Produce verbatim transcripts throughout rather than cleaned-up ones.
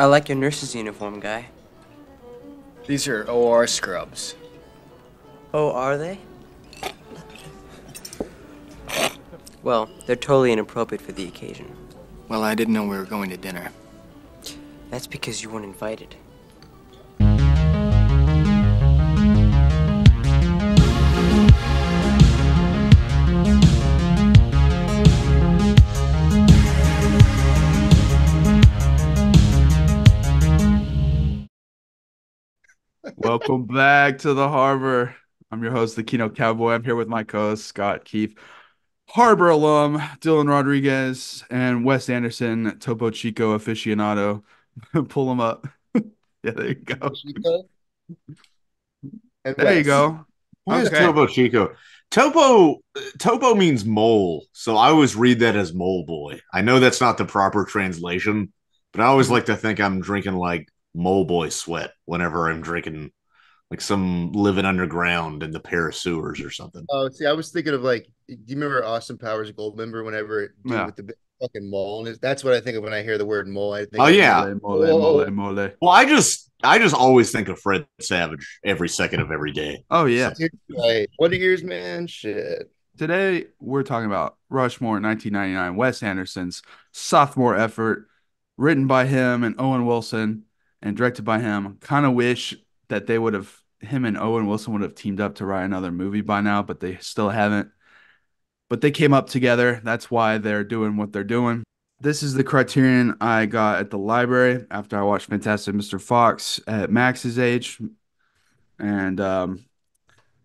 I like your nurse's uniform, guy. These are O R scrubs. Oh, are they? Well, they're totally inappropriate for the occasion. Well, I didn't know we were going to dinner. That's because you weren't invited. Welcome back to The Harbor. I'm your host, the Kino Cowboy. I'm here with my co-host, Scott Keefe, Harbor alum, Dylan Rodriguez, and Wes Anderson, Topo Chico aficionado. Pull him up. Yeah, there you go. There Wes. You go. Who is okay. Topo Chico? Topo Topo means mole, so I always read that as mole boy. I know that's not the proper translation, but I always like to think I'm drinking like mole boy sweat whenever I'm drinking like some living underground in the Paris sewers or something. Oh, see, I was thinking of like, do you remember Austin Powers Goldmember? Whenever yeah. with the big fucking mole, and that's what I think of when I hear the word mole. I think oh yeah, mole, mole, mole, mole. Well, I just, I just always think of Fred Savage every second of every day. Oh yeah, so, like, what are yours, man? Shit. Today we're talking about Rushmore, nineteen ninety-nine, Wes Anderson's sophomore effort, written by him and Owen Wilson, and directed by him. Kind of wish that they would have, him and Owen Wilson would have teamed up to write another movie by now, but they still haven't. But they came up together. That's why they're doing what they're doing. This is the Criterion I got at the library after I watched Fantastic Mister Fox at Max's age. And um,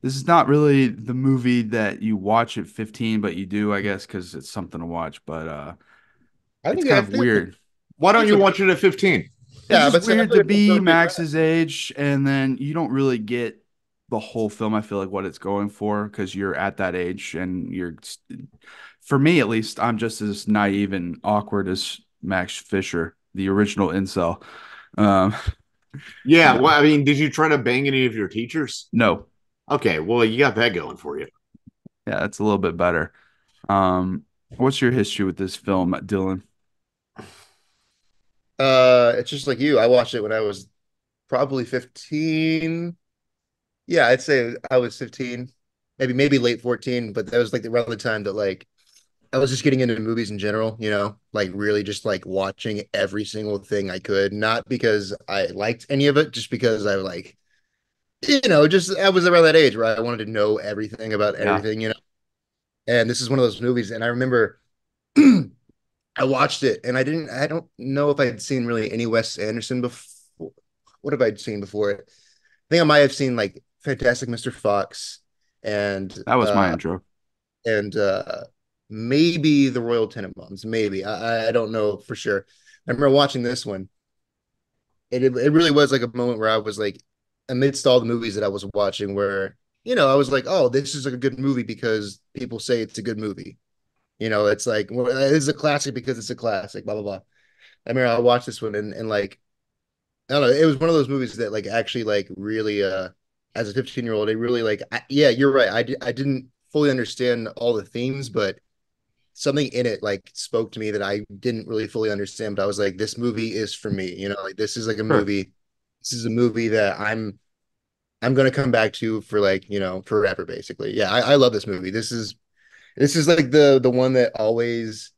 this is not really the movie that you watch at fifteen, but you do, I guess, because it's something to watch. But uh, I think it's kind I of think weird. Why don't you watch it at fifteen? Yeah, it's but weird to be Max's age, and then you don't really get the whole film, I feel like, what it's going for, because you're at that age, and you're, for me at least, I'm just as naive and awkward as Max Fischer, the original incel. Um, yeah, well, I mean, did you try to bang any of your teachers? No. Okay, well, you got that going for you. Yeah, that's a little bit better. Um, what's your history with this film, Dylan? Uh, it's just like you. I watched it when I was probably fifteen. Yeah, I'd say I was fifteen, maybe maybe late fourteen, but that was like around the time that like I was just getting into movies in general, you know, like really just like watching every single thing I could, not because I liked any of it, just because I like, you know, just I was around that age where I wanted to know everything about everything, yeah. you know. And this is one of those movies, and I remember I watched it, and I didn't. I don't know if I had seen really any Wes Anderson before. What have I seen before it? I think I might have seen like Fantastic Mister Fox, and that was uh, my intro, and uh, maybe The Royal Tenenbaums. Maybe I, I don't know for sure. I remember watching this one, and it, it really was like a moment where I was like, amidst all the movies that I was watching, where you know I was like, oh, this is a good movie because people say it's a good movie. You know, it's like, well, it's a classic because it's a classic, blah, blah, blah. I mean, I watched this one and, and like, I don't know. It was one of those movies that like actually like really, uh, as a fifteen year old, it really like, I, yeah, you're right. I, di I didn't fully understand all the themes, but something in it like spoke to me that I didn't really fully understand. But I was like, this movie is for me, you know, like this is like a movie. This is a movie that I'm, I'm going to come back to for like, you know, forever, basically. Yeah. I, I love this movie. This is, This is like the the one that always,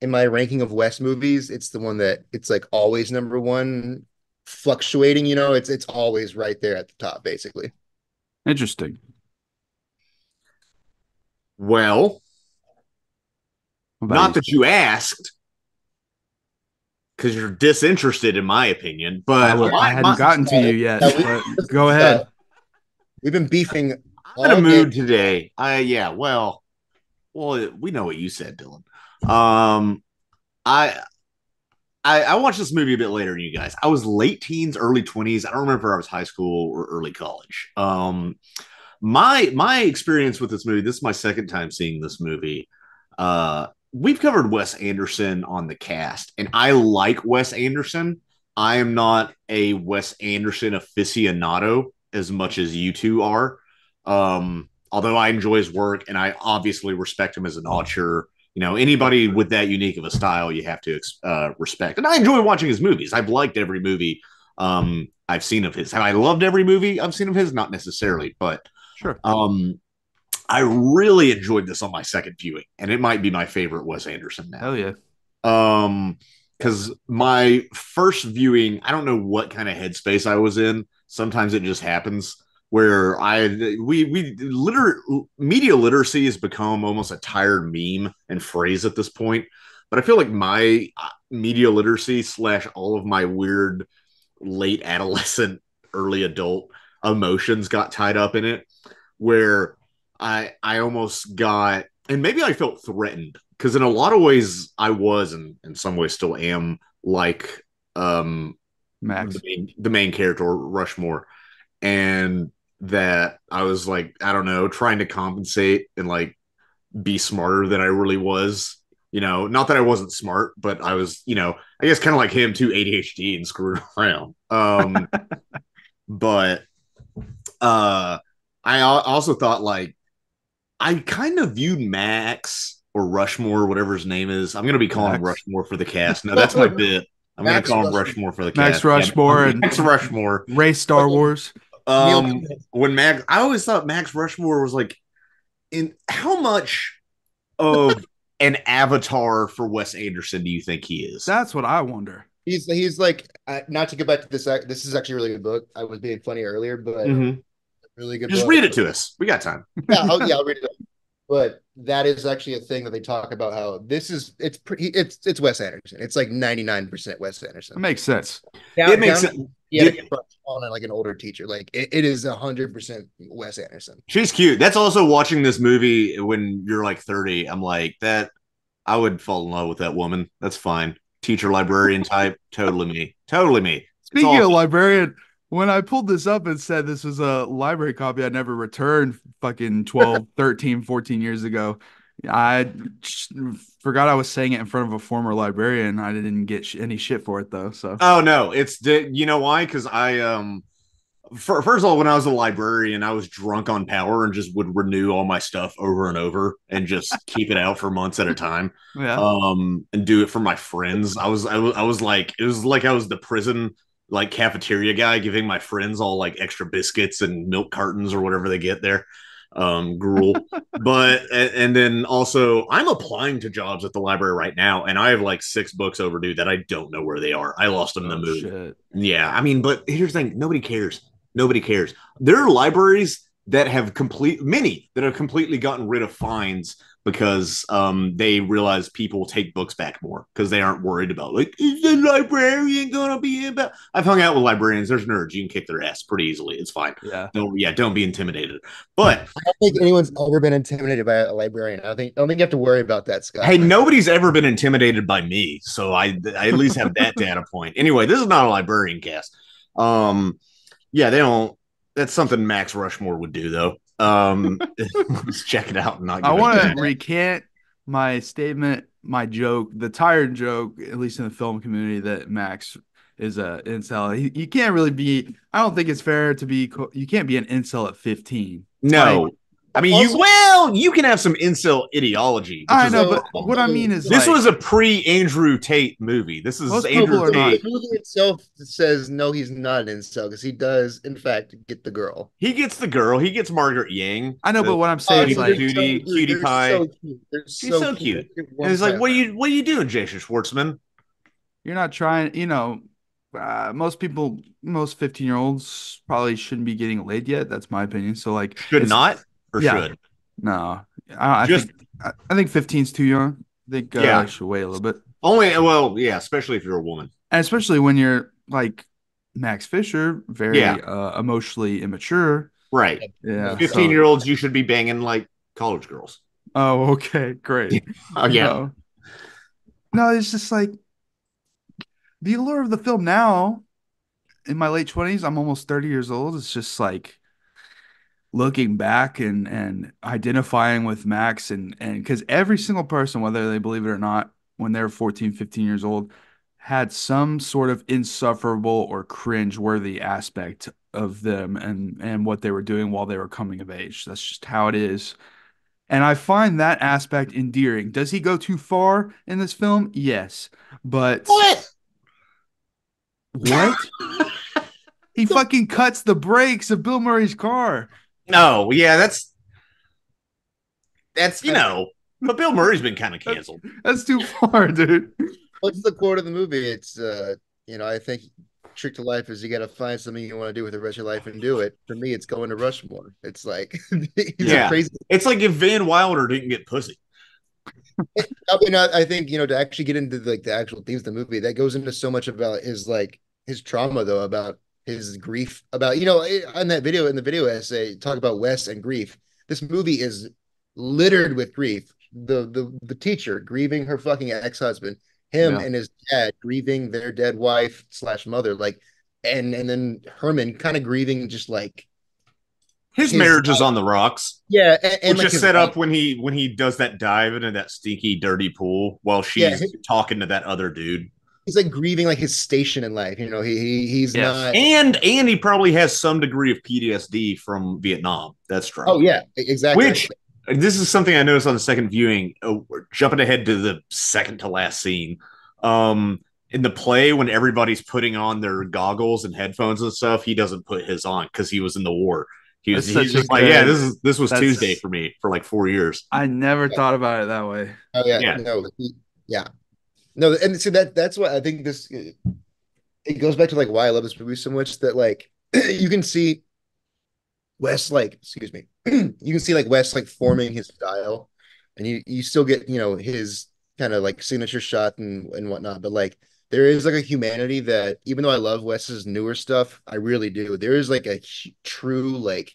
in my ranking of Wes movies, it's the one that it's like always number one, fluctuating. You know, it's it's always right there at the top, basically. Interesting. Well, not that you asked, because you're disinterested, in my opinion. But I, I hadn't gotten to you yet. But go ahead. We've been beefing. I'm in a mood today. I yeah. Well. Well, we know what you said, Dylan. Um, I, I I watched this movie a bit later than you guys. I was late teens, early twenties. I don't remember if I was high school or early college. Um, my my experience with this movie, this is my second time seeing this movie. Uh, we've covered Wes Anderson on the cast, and I like Wes Anderson. I am not a Wes Anderson aficionado as much as you two are. Um Although I enjoy his work and I obviously respect him as an auteur you know, anybody with that unique of a style, you have to uh, respect. And I enjoy watching his movies. I've liked every movie um, I've seen of his. Have I loved every movie I've seen of his? Not necessarily, but sure. Um, I really enjoyed this on my second viewing, and it might be my favorite Wes Anderson now. Hell yeah. Um, because my first viewing, I don't know what kind of headspace I was in. Sometimes it just happens. Where I we we liter media literacy has become almost a tired meme and phrase at this point, but I feel like my media literacy slash all of my weird late adolescent, early adult emotions got tied up in it, where I I almost got, and maybe I felt threatened, because in a lot of ways I was, and in some ways still am, like um Max, the main, the main character Rushmore, and that I was like, I don't know, trying to compensate and like be smarter than I really was, you know, not that I wasn't smart, but I was, you know, I guess kind of like him too, A D H D and screwed around. Um, but uh, I also thought like, I kind of viewed Max or Rushmore, whatever his name is. I'm going to be calling Max. him Rushmore for the cast. No, that's my bit. I'm going to call him Rushmore for the cast. Max Rushmore. Yeah, Max and Rushmore. Ray Star Wars. Um, when Max, I always thought Max Rushmore was like, in how much of an avatar for Wes Anderson do you think he is? That's what I wonder. He's he's like, uh, not to get back to this. Uh, this is actually a really good book. I was being funny earlier, but mm-hmm. really good. Just book. read it to us. We got time. Yeah, I'll, yeah, I'll read it. But that is actually a thing that they talk about. How this is it's pretty. It's it's Wes Anderson. It's like ninety nine percent Wes Anderson. It makes sense. Down, it makes down, sense. Yeah, on like an older teacher. Like it, it is a hundred percent Wes Anderson. She's cute. That's also watching this movie when you're like thirty. I'm like that. I would fall in love with that woman. That's fine. Teacher librarian type. Totally me. Totally me. Speaking all- of librarian. When I pulled this up and said this was a library copy I'd never returned fucking twelve, thirteen, fourteen years ago, I forgot I was saying it in front of a former librarian. I didn't get sh- any shit for it, though. So Oh, no. It's you know why? Because I, um, for, first of all, when I was a librarian, I was drunk on power and just would renew all my stuff over and over and just keep it out for months at a time. Yeah. Um, and do it for my friends. I was, I was, I was like, it was like I was the prison like cafeteria guy giving my friends all like extra biscuits and milk cartons or whatever they get there. Um, gruel. But, and, and then also I'm applying to jobs at the library right now. And I have like six books overdue that I don't know where they are. I lost them in the movie. Shit. Yeah. I mean, but here's the thing. Nobody cares. Nobody cares. There are libraries that have complete many that have completely gotten rid of fines because um, they realize people take books back more because they aren't worried about like, is the librarian gonna be about? I've hung out with librarians. There's nerds. You can kick their ass pretty easily. It's fine. Yeah. Don't yeah. Don't be intimidated. But I don't think anyone's ever been intimidated by a librarian. I don't think. I don't think you have to worry about that, Scott. Hey, nobody's ever been intimidated by me, so I, I at least have that data point. Anyway, this is not a librarian cast. Um, yeah, they don't. That's something Max Rushmore would do, though. Um, let's check it out. And not I want to recant my statement, my joke, the tired joke, at least in the film community, that Max is an incel. He, you can't really be, I don't think it's fair to be, you can't be an incel at fifteen. No. Like, I mean, also, you, well, you can have some incel ideology. I know, but problem. What I mean is this like, was a pre-Andrew Tate movie. This is Andrew Tate. The movie itself says, no, he's not an incel because he does, in fact, get the girl. He gets the girl. He gets Margaret Yang. I know, the, but what I'm saying is like, Judy, so, cutie they're pie. So cute. They're She's so, so cute. cute. And he's like, what are you, what are you doing, Jason Schwartzman? You're not trying, you know, uh, most people, most fifteen-year-olds probably shouldn't be getting laid yet. That's my opinion. So like, should not? Or yeah. should no, I, I Just, think I think fifteen is too young. I think uh, yeah. I should wait a little bit. Only well, yeah, especially if you're a woman, and especially when you're like Max Fischer, very yeah. uh, emotionally immature, right? Yeah, fifteen so. year olds, you should be banging like college girls. Oh, okay, great. Oh, yeah. No. no, it's just like the allure of the film. Now, in my late twenties, I'm almost thirty years old. It's just like. Looking back and and identifying with Max and and because every single person, whether they believe it or not, when they're fourteen, fifteen years old, had some sort of insufferable or cringe-worthy aspect of them and and what they were doing while they were coming of age. That's just how it is. And I find that aspect endearing. Does he go too far in this film? Yes. But what? What? He fucking cuts the brakes of Bill Murray's car. No, yeah, that's that's you know, but Bill Murray's been kind of canceled. That's, that's too far, dude. What's the quote of the movie? It's uh, you know, I think trick to life is you got to find something you want to do with the rest of your life and do it. For me, it's going to Rushmore. It's like, yeah, crazy. It's like if Van Wilder didn't get pussy. I mean, I, I think, you know, to actually get into like the actual themes of the movie, that goes into so much about his like his trauma, though, about his grief, about, you know, on that video, in the video essay, talk about Wes and grief. This movie is littered with grief. The the the teacher grieving her fucking ex-husband. Him yeah. and his dad grieving their dead wife slash mother, like, and and then Herman kind of grieving, just like his, his marriage is on the rocks. Yeah, and, and which like is set wife. up when he when he does that dive into that stinky, dirty pool while she's yeah, his, talking to that other dude. He's like grieving like his station in life. You know, he, he he's yes. not, and and he probably has some degree of P T S D from Vietnam. That's true. Oh yeah, exactly. Which. This is something I noticed on the second viewing. Oh, we're jumping ahead to the second to last scene. Um, in the play, when everybody's putting on their goggles and headphones and stuff, he doesn't put his on because he was in the war. He was, he's just like, good. yeah, this is this was That's, Tuesday for me for like four years. I never yeah. thought about it that way. Oh yeah, yeah. no, he, yeah, no, and see that that's why I think this it goes back to like why I love this movie so much. That like you can see. Wes, like, excuse me, you can see like Wes like forming his style, and you you still get, you know, his kind of like signature shot and and whatnot. But like there is like a humanity that, even though I love Wes's newer stuff, I really do. There is like a true like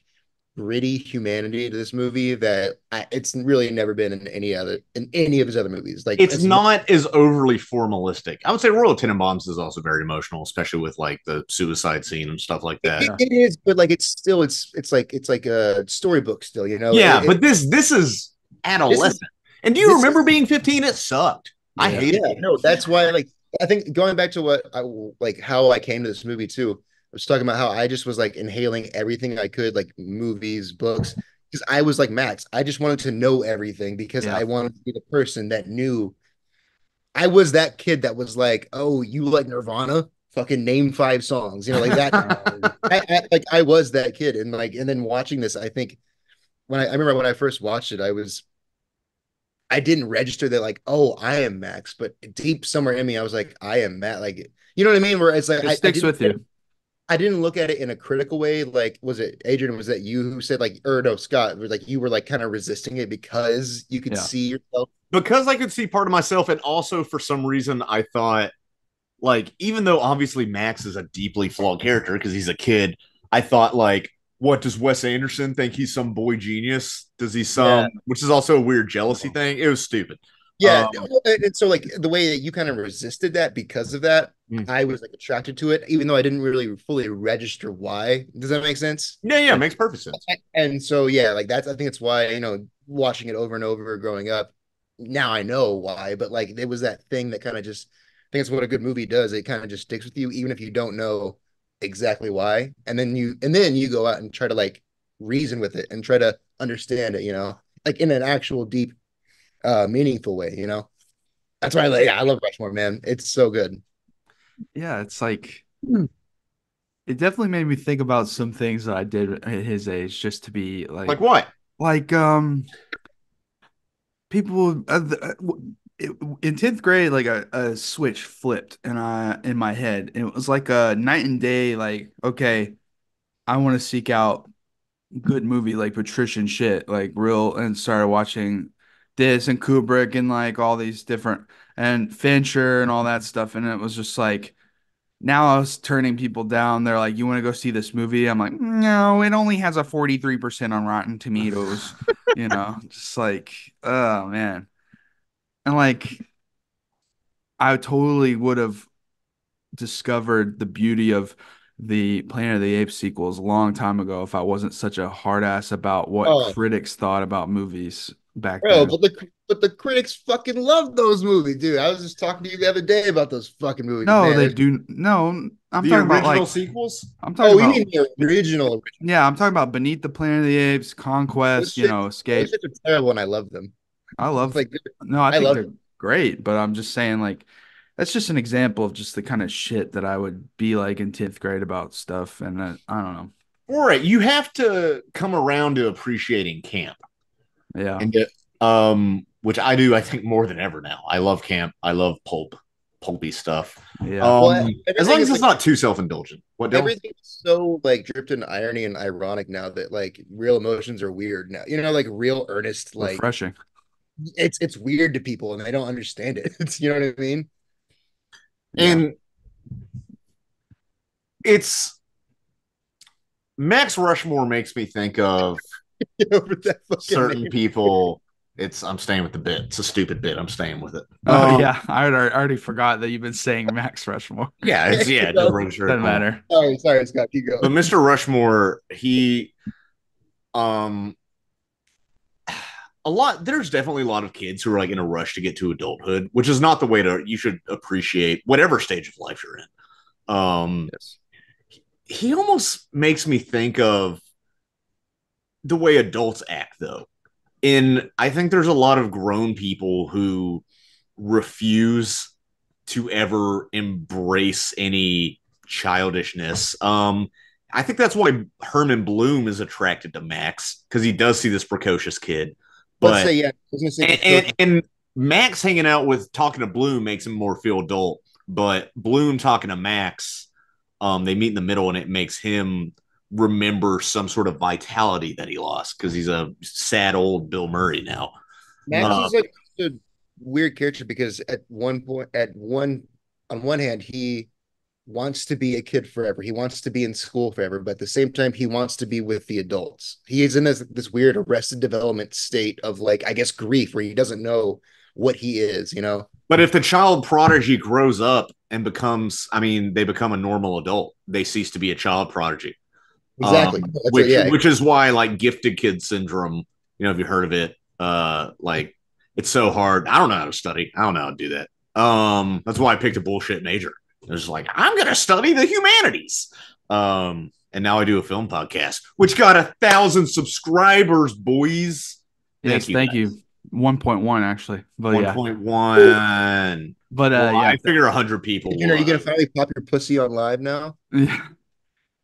gritty humanity to this movie that I, it's really never been in any other in any of his other movies. Like it's, it's not as overly formalistic. I would say Royal Tenenbaums is also very emotional, especially with like the suicide scene and stuff like that. It, it is, but like it's still it's it's like it's like a storybook still, you know. Yeah, it, but this this is adolescent. This is, and do you remember is, being fifteen? It sucked. Yeah, I hated yeah, it. No, that's why. Like I think going back to what I like how I came to this movie too. I was talking about how I just was like inhaling everything I could, like movies, books, because I was like Max. I just wanted to know everything because yeah. I wanted to be the person that knew. I was that kid that was like, "Oh, you like Nirvana? Fucking name five songs," you know, like that. I, I, like I was that kid, and like, and then watching this, I think when I, I remember when I first watched it, I was, I didn't register that like, "Oh, I am Max," but deep somewhere in me, I was like, "I am Matt." Like, you know what I mean? Where it's like, it I, sticks I with you. I didn't look at it in a critical way. Like, was it Adrian? Was that you who said like, or no, Scott? Was like you were like kind of resisting it because you could yeah. see yourself. Because I could see part of myself, and also for some reason I thought, like, even though obviously Max is a deeply flawed character because he's a kid, I thought like, what does Wes Anderson think? He's some boy genius? Does he some? Yeah. Which is also a weird jealousy thing. It was stupid. Yeah, um, and so like the way that you kind of resisted that because of that, mm-hmm. I was like attracted to it, even though I didn't really fully register why. Does that make sense? Yeah, yeah, it makes perfect sense. And so yeah, like that's I think it's why, you know, watching it over and over growing up, now I know why. But like it was that thing that kind of just, I think it's what a good movie does. It kind of just sticks with you, even if you don't know exactly why. And then you and then you go out and try to like reason with it and try to understand it, you know, like in an actual deep. Uh, meaningful way, you know. That's why I like, yeah, I love Rushmore, man. It's so good. Yeah, it's like it definitely made me think about some things that I did at his age, just to be like, like what, like um, people uh, it, in tenth grade, like a, a switch flipped, and I in my head, and it was like a night and day. Like, okay, I want to seek out good movie, like patrician shit, like real, and started watching. This and Kubrick and like all these different and Fincher and all that stuff. And it was just like, now I was turning people down. They're like, you want to go see this movie? I'm like, no, it only has a forty-three percent on Rotten Tomatoes, you know, just like, oh man. And like, I totally would have discovered the beauty of the Planet of the Apes sequels a long time ago if I wasn't such a hard ass about what oh. critics thought about movies. back Bro, then. But the but the critics fucking love those movies, dude. I was just talking to you the other day about those fucking movies. No, man. they do. No, I'm the talking about like sequels. I'm talking oh, about you mean the original, original. Yeah, I'm talking about Beneath the Planet of the Apes, Conquest. Shit, you know, Escape. Those shit's terrible, and I love them. I love like no, I think I love they're them. great, but I'm just saying like. That's just an example of just the kind of shit that I would be like in tenth grade about stuff. And I, I don't know. All right. You have to come around to appreciating camp. Yeah. And get, um, which I do, I think, more than ever now. I love camp. I love pulp, pulpy stuff. Yeah. Um, well, as long as it's like, not too self-indulgent. What, everything's so like dripped in irony and ironic now that like real emotions are weird now. You know, like real earnest, like refreshing. It's, it's weird to people and they don't understand it. It's, you know what I mean? And it's Max Rushmore makes me think of certain name. people. It's I'm staying with the bit. It's a stupid bit. I'm staying with it. Oh um, yeah, I already, I already forgot that you've been saying Max Rushmore. Yeah, it's, yeah, it doesn't doesn't matter. Sorry, sorry, Scott, keep going. But Mister Rushmore, he, um, a lot, there's definitely a lot of kids who are like in a rush to get to adulthood, which is not the way to, you should appreciate whatever stage of life you're in. Um, yes. he, he almost makes me think of the way adults act though. And I think there's a lot of grown people who refuse to ever embrace any childishness. Um, I think that's why Herman Blume is attracted to Max, because he does see this precocious kid. But Let's say, yeah, say and, and, and Max hanging out with talking to Bloom makes him more feel adult, but Bloom talking to Max, um, they meet in the middle and it makes him remember some sort of vitality that he lost because he's a sad old Bill Murray now. Max uh, is like a weird character because at one point, at one on one hand, he wants to be a kid forever. He wants to be in school forever, but at the same time, he wants to be with the adults. He is in this, this weird arrested development state of like, I guess, grief, where he doesn't know what he is, you know? But if the child prodigy grows up and becomes, I mean, they become a normal adult, they cease to be a child prodigy. Exactly. Um, which, what, yeah. which is why like gifted kid syndrome, you know, if you heard of it, uh, like it's so hard. I don't know how to study. I don't know how to do that. Um, that's why I picked a bullshit major. It was like, I'm going to study the humanities. Um, and now I do a film podcast, which got a thousand subscribers, boys. Thank yes, you, thank guys. you. one point one, actually. one point one. Yeah. But uh, well, yeah, I figure one hundred people. You know, are you going to finally pop your pussy on live now? Yeah.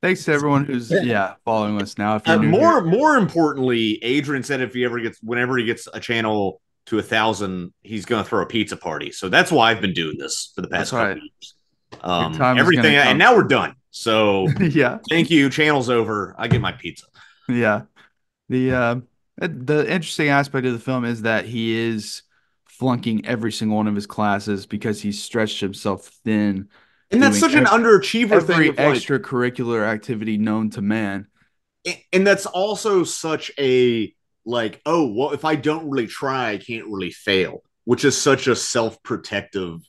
Thanks to everyone who's yeah following us now. If you're and more, here. more importantly, Adrian said if he ever gets, whenever he gets a channel to a thousand, he's going to throw a pizza party. So that's why I've been doing this for the past that's couple right. years. Um, everything, and now we're done. So yeah, thank you. Channel's over. I get my pizza. Yeah, the uh, the interesting aspect of the film is that he is flunking every single one of his classes because he's stretched himself thin, and that's such an underachiever thing. Every extracurricular activity known to man, and that's also such a like, oh well, if I don't really try, I can't really fail, which is such a self-protective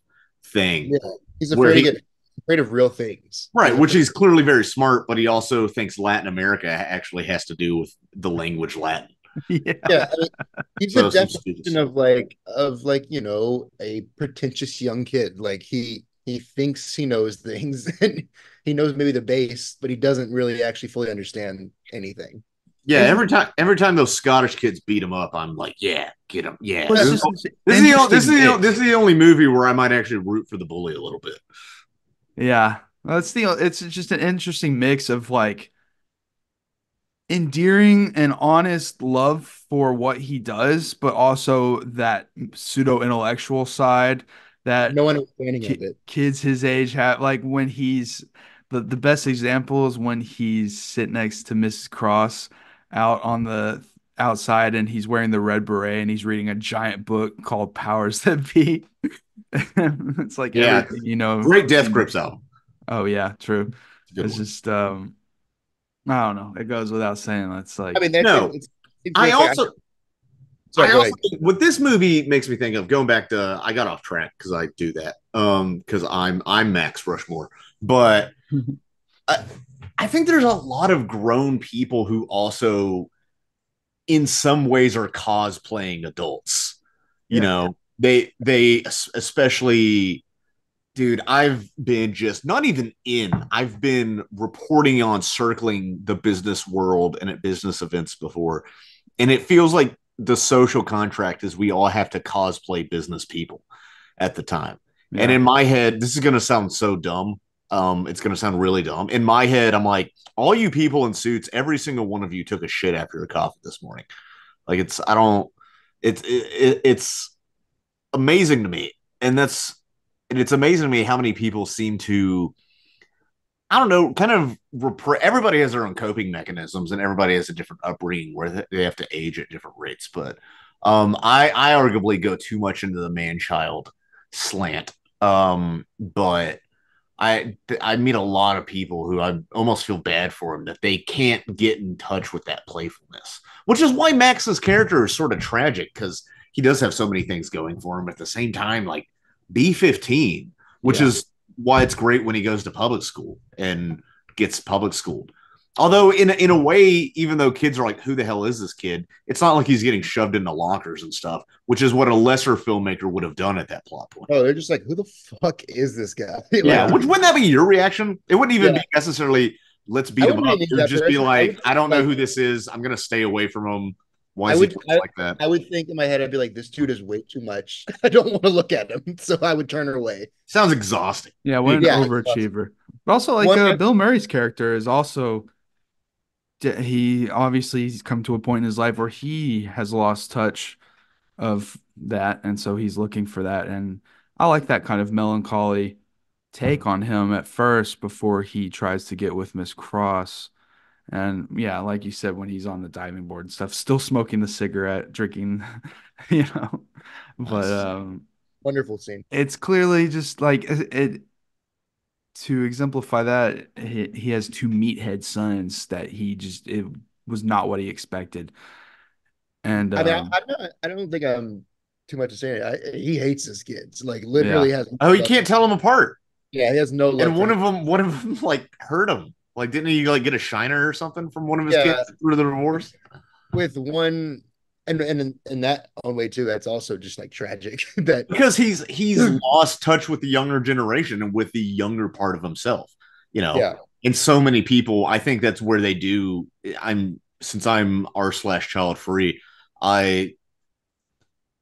thing. Yeah. He's afraid, he, of, afraid of real things. Right, which he's clearly very smart, but he also thinks Latin America actually has to do with the language Latin. Yeah. yeah I mean, he's so a definition of like, of like, you know, a pretentious young kid. Like he he thinks he knows things and he knows maybe the base, but he doesn't really actually fully understand anything. Yeah, every time every time those Scottish kids beat him up, I'm like, yeah, get him. Yeah. Well, this, is, this, is the, this, is the, this is the only movie where I might actually root for the bully a little bit. Yeah. That's the it's just an interesting mix of like endearing and honest love for what he does, but also that pseudo-intellectual side that no understanding ki- of it. Kids his age have, like when he's the, the best example is when he's sitting next to Missus Cross out on the outside and he's wearing the red beret and he's reading a giant book called Powers That Be. It's like, yeah, you know, great Death Grips album. Oh yeah, true. Good it's one. Just, um, I don't know. It goes without saying. That's like, I mean, that's, no, it's, it's I also, Sorry, I also think what this movie makes me think of going back to, I got off track cause I do that. Um, cause I'm, I'm Max Rushmore, but I, I think there's a lot of grown people who also in some ways are cosplaying adults. You yeah. know, they, they especially, dude, I've been just not even in, I've been reporting on circling the business world and at business events before. And it feels like the social contract is we all have to cosplay business people at the time. Yeah. And in my head, this is going to sound so dumb. Um, it's going to sound really dumb. In my head, I'm like, all you people in suits, every single one of you took a shit after your coffee this morning. Like it's, I don't, it's, it, it's amazing to me. And that's, and it's amazing to me how many people seem to, I don't know, kind of repre- everybody has their own coping mechanisms and everybody has a different upbringing where they have to age at different rates. But um, I, I arguably go too much into the man-child slant. Um, but I, I meet a lot of people who I almost feel bad for them that they can't get in touch with that playfulness, which is why Max's character is sort of tragic because he does have so many things going for him at the same time, like B fifteen, which yeah. is why it's great when he goes to public school and gets public schooled. Although in, in a way, even though kids are like, who the hell is this kid? It's not like he's getting shoved into lockers and stuff, which is what a lesser filmmaker would have done at that plot point. Oh, they're just like, who the fuck is this guy? Like, yeah. Which, wouldn't that be your reaction? It wouldn't even yeah. be necessarily, let's beat him up. It would just be like, I, I don't know like, who this is. I'm going to stay away from him. Why is I would, he I, like that? I would think in my head, I'd be like, this dude is way too much. I don't want to look at him. So I would turn her away. Sounds exhausting. Yeah. What an yeah, overachiever. But also like uh, Bill Murray's character is also... He obviously he's come to a point in his life where he has lost touch of that, and so he's looking for that. And I like that kind of melancholy take on him at first before he tries to get with Miss Cross. And yeah, like you said, when he's on the diving board and stuff, still smoking the cigarette, drinking, you know. But um, wonderful scene. It's clearly just like it. it To exemplify that, he, he has two meathead sons that he just, it was not what he expected. And I, mean, um, I, I'm not, I don't think I'm too much to say. I, he hates his kids, like literally yeah. has. Oh, you can't tell them apart. Yeah, he has no love. And one of them, one of them like hurt him. Like, didn't he like get a shiner or something from one of his yeah. kids through the divorce? With one, and and in that own way too, that's also just like tragic that because he's he's lost touch with the younger generation and with the younger part of himself, you know. Yeah. And so many people, I think that's where they do. I'm since I'm r slash child free, I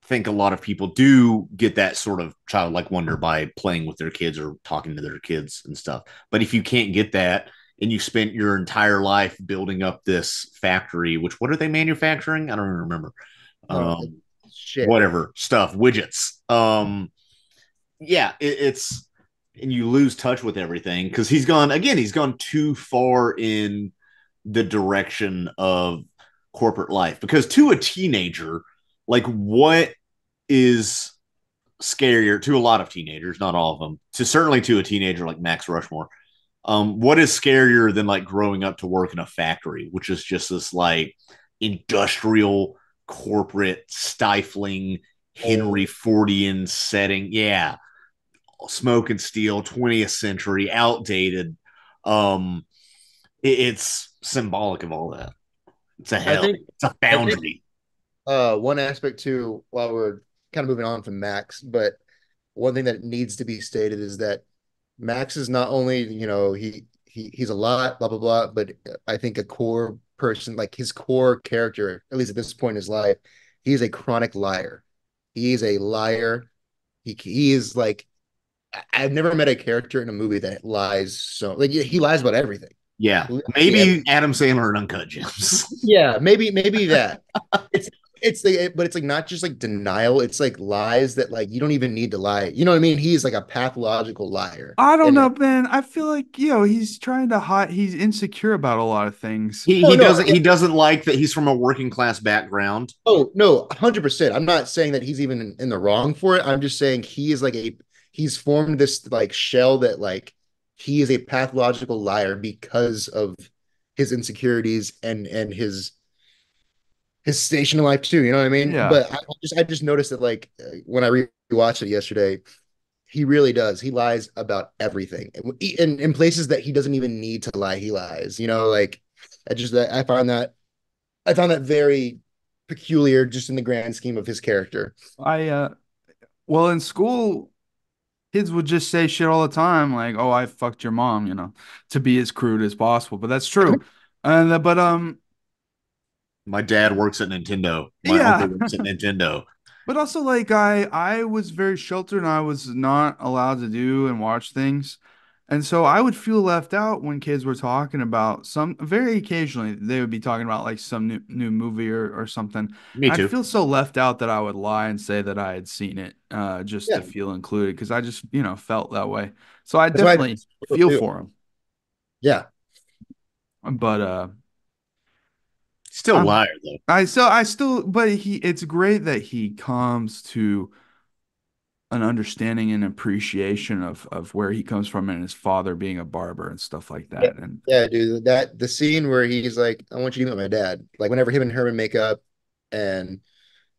think a lot of people do get that sort of childlike wonder by playing with their kids or talking to their kids and stuff. But if you can't get that, and you spent your entire life building up this factory, which what are they manufacturing? I don't even remember. Um, Shit. Whatever stuff, widgets. Um, yeah, it, it's, and you lose touch with everything because he's gone again. He's gone too far in the direction of corporate life because to a teenager, like what is scarier to a lot of teenagers, not all of them, to certainly to a teenager like Max Rushmore. Um, what is scarier than like growing up to work in a factory, which is just this like industrial, corporate, stifling, Henry Fordian setting? Yeah. Smoke and steel, twentieth century, outdated. Um, it, it's symbolic of all that. It's a hell. Think, it's a boundary. Think, uh, one aspect too, while we're kind of moving on from Max, but one thing that needs to be stated is that Max is not only, you know, he, he he's a lot, blah, blah, blah, but I think a core person, like his core character, at least at this point in his life, he's a chronic liar. He's a liar. He, he is like, I've never met a character in a movie that lies so, like he lies about everything. Yeah. Maybe yeah. Adam Sandler and Uncut Gems. Yeah, maybe, maybe that. it's it's the, it, but it's like not just like denial. It's like lies that like you don't even need to lie. You know what I mean? He's like a pathological liar. I don't and, know, man. I feel like, you know, he's trying to hide. He's insecure about a lot of things. He, oh, he no, doesn't. It, he doesn't like that he's from a working class background. Oh no, one hundred percent. I'm not saying that he's even in, in the wrong for it. I'm just saying he is like a. He's formed this like shell that like he is a pathological liar because of his insecurities and and his. His station in life too, you know what I mean? Yeah. But I just I just noticed that like when I rewatched it yesterday, he really does. He lies about everything, and in, in places that he doesn't even need to lie, he lies. You know, like I just I found that I found that very peculiar just in the grand scheme of his character. I, uh, well, in school, kids would just say shit all the time, like, "Oh, I fucked your mom," you know, to be as crude as possible. But that's true. And uh, but um, my dad works at Nintendo. My yeah. uncle works at Nintendo. But also, like, I, I was very sheltered, and I was not allowed to do and watch things. And so I would feel left out when kids were talking about some, very occasionally, they would be talking about, like, some new, new movie or, or something. Me too. I feel so left out that I would lie and say that I had seen it uh, just yeah. to feel included, because I just, you know, felt that way. So I That's definitely I feel too. for him. Yeah. But, uh. Still I'm, liar though. I still, I still, but he. It's great that he comes to an understanding and appreciation of of where he comes from and his father being a barber and stuff like that. Yeah, and yeah, dude, that the scene where he's like, "I want you to meet my dad." Like whenever him and Herman make up, and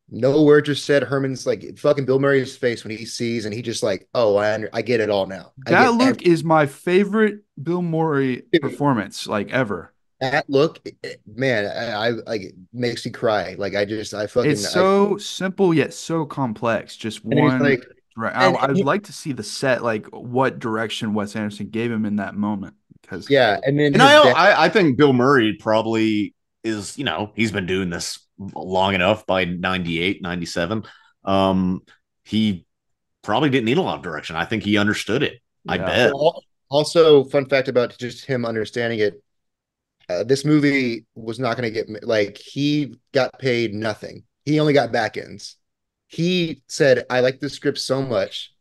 no word just said. Herman's like fucking Bill Murray's face when he sees, and he just like, "Oh, I under, I get it all now." I that look everything. is my favorite Bill Murray performance, like ever. That look, it, man, I, I like it makes me cry. Like I just, I fucking. It's so I, simple yet so complex. Just one. Like, right, and, I, I'd he, like to see the set, like what direction Wes Anderson gave him in that moment. Because yeah, and then and I, I, I think Bill Murray probably is. You know, he's been doing this long enough. By ninety-eight, ninety-seven, um, he probably didn't need a lot of direction. I think he understood it. Yeah. I bet. Also, fun fact about just him understanding it. Uh, this movie was not going to get like he got paid nothing. He only got back ends. He said, "I like this script so much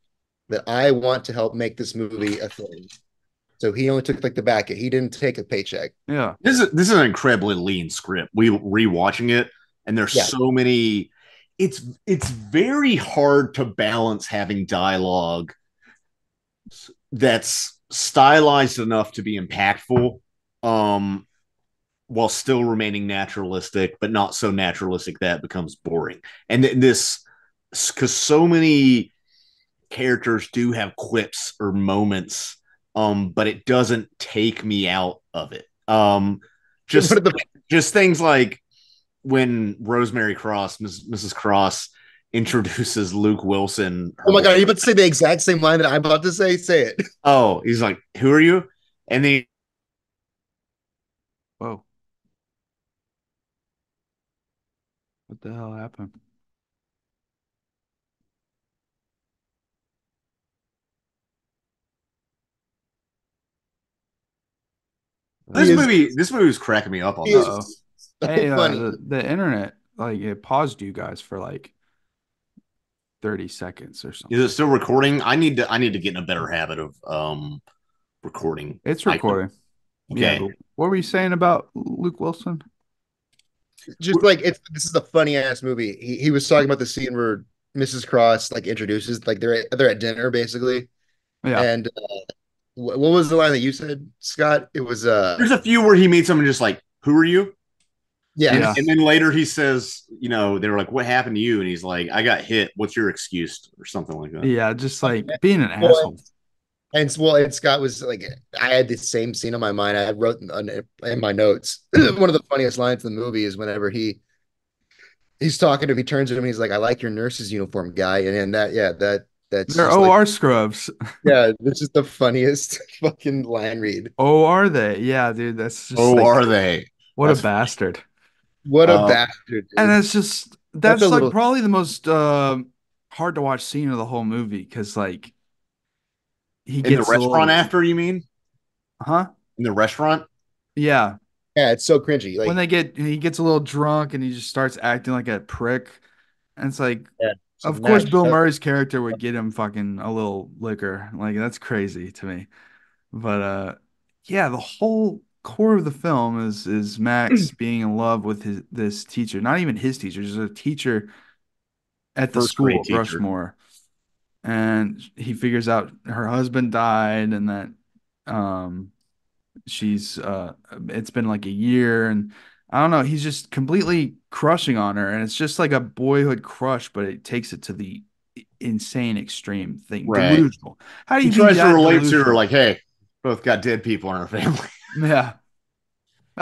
that I want to help make this movie a thing." So he only took like the back end. He didn't take a paycheck. Yeah, this is this is an incredibly lean script. We rewatching it, and there's yeah. so many. It's it's very hard to balance having dialogue that's stylized enough to be impactful. Um. While still remaining naturalistic, but not so naturalistic that it becomes boring. And th this, because so many characters do have quips or moments, um, but it doesn't take me out of it. Um, just, the just things like when Rosemary Cross, Missus Cross, introduces Luke Wilson. Oh my God, are you about to say the exact same line that I'm about to say? Say it. Oh, he's like, "Who are you?" And then. Whoa. What the hell happened? This movie, this movie was cracking me up on that. Hey, uh, the, the internet, like it paused you guys for like thirty seconds or something. Is it still recording? I need to, I need to get in a better habit of um recording. It's recording. I, okay. Yeah, what were you saying about Luke Wilson? Just like it's this is a funny ass movie. He he was talking about the scene where Missus Cross like introduces like they're at, they're at dinner basically, yeah. And uh, what was the line that you said, Scott? It was uh. There's a few where he meets someone just like, "Who are you?" Yeah. And, yeah, and then later he says, you know, they were like, "What happened to you?" And he's like, "I got hit. What's your excuse?" Or something like that. Yeah, just like being an well, asshole. And well, and Scott was like, I had the same scene on my mind. I wrote in, in my notes. One of the funniest lines in the movie is whenever he he's talking to him, he turns to him, and he's like, "I like your nurse's uniform, guy." And then that, yeah, that that's they're O R like, scrubs. Yeah, this is the funniest fucking line read. Oh, are they? Yeah, dude, that's just oh, like, are they? What that's, a bastard! What a um, bastard! Dude. And it's just that's, that's like little... probably the most uh, hard to watch scene of the whole movie because like. He in gets the restaurant little... after you mean, huh? In the restaurant, yeah, yeah. It's so cringy. Like, when they get, he gets a little drunk and he just starts acting like a prick, and it's like, yeah, it's of course, Bill Murray's character would get him fucking a little liquor. Like that's crazy to me. But uh, yeah, the whole core of the film is is Max being in love with his this teacher, not even his teacher, just a teacher at the First school, Rushmore. And he figures out her husband died and that um, she's, uh, it's been like a year and I don't know. He's just completely crushing on her. And it's just like a boyhood crush, but it takes it to the insane extreme thing. Right. Delusional. How do you he tries to relate delusional? to her? Like, hey, both got dead people in our family. Yeah.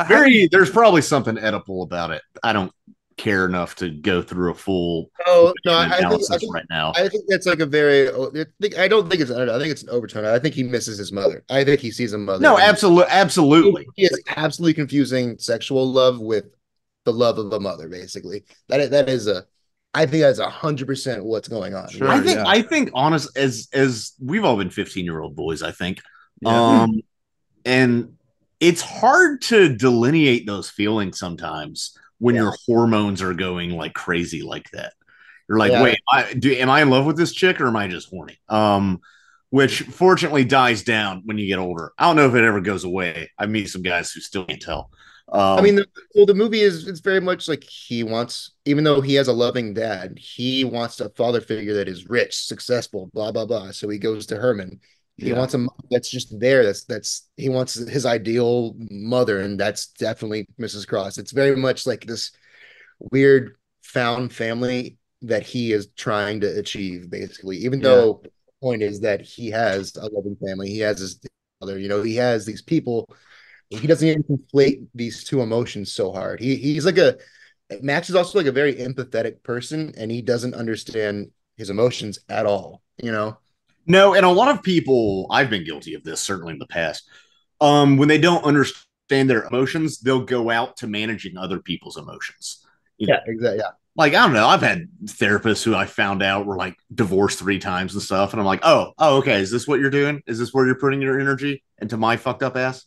Very, there's probably something edible about it. I don't care enough to go through a full oh no I think, I think right now. I think that's like a very. I, think, I don't think it's. I don't know. I think it's an overtone. I think he misses his mother. I think he sees a mother. No, absolutely, absolutely. He is absolutely confusing sexual love with the love of a mother. Basically, that that is a. I think that's a hundred percent what's going on. Sure, I think. Yeah. I think honest as as we've all been fifteen year old boys. I think, yeah. um, and it's hard to delineate those feelings sometimes when yeah. your hormones are going like crazy like that. You're like, yeah. wait, I, do, am I in love with this chick or am I just horny? Um, which fortunately dies down when you get older. I don't know if it ever goes away. I meet some guys who still can't tell. Um, I mean, the, well, the movie is it's very much like he wants, even though he has a loving dad, he wants a father figure that is rich, successful, blah, blah, blah. So he goes to Herman. He yeah. wants a mom that's just there. That's that's he wants his ideal mother, and that's definitely Missus Cross. It's very much like this weird found family that he is trying to achieve, basically. Even yeah. though the point is that he has a loving family, he has his mother. You know, he has these people. He doesn't even conflate these two emotions so hard. He he's like a Max is also like a very empathetic person, and he doesn't understand his emotions at all. You know. No, and a lot of people, I've been guilty of this, certainly in the past, um, when they don't understand their emotions, they'll go out to managing other people's emotions. You yeah, know? exactly. Yeah. Like, I don't know, I've had therapists who I found out were, like, divorced three times and stuff, and I'm like, oh, oh, okay, is this what you're doing? Is this where you're putting your energy into my fucked up ass?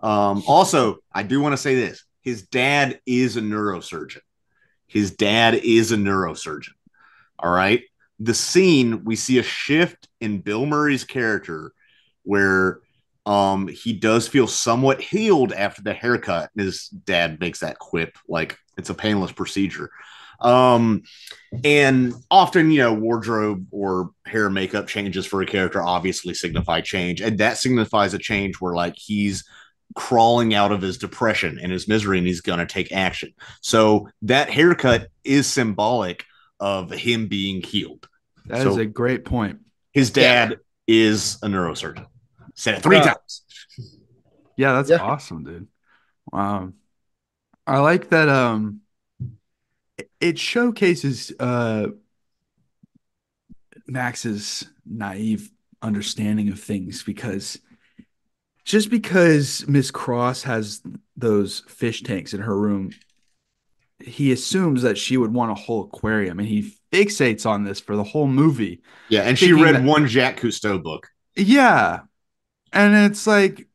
Um, also, I do want to say this. His dad is a neurosurgeon. His dad is a neurosurgeon, all right? The scene, we see a shift in Bill Murray's character where um, he does feel somewhat healed after the haircut. His dad makes that quip, like it's a painless procedure. Um, and often, you know, wardrobe or hair and makeup changes for a character obviously signify change. And that signifies a change where like he's crawling out of his depression and his misery and he's going to take action. So that haircut is symbolic of him being healed. That so is a great point. His dad yeah. is a neurosurgeon. Said it three uh, times. Yeah, that's yeah. awesome, dude. Um, I like that. Um, it showcases uh, Max's naive understanding of things, because just because Miss Cross has those fish tanks in her room, he assumes that she would want a whole aquarium, and he fixates on this for the whole movie. Yeah, and she read that, one Jacques Cousteau book. Yeah. And it's like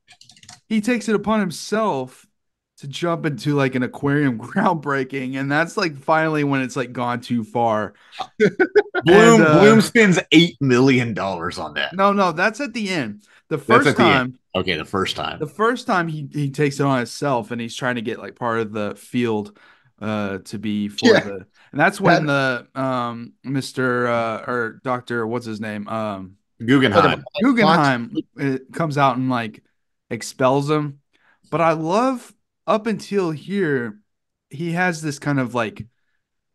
he takes it upon himself to jump into like an aquarium groundbreaking, and that's like finally when it's like gone too far. Bloom uh, Bloom spends eight million dollars on that. No, no, that's at the end. The first time. The okay, the first time. The first time he, he takes it on himself, and he's trying to get like part of the field uh to be for yeah. the and that's when that, the um Mister uh or Doctor what's his name um Guggenheim Guggenheim it comes out and like expels him. But I love up until here he has this kind of like,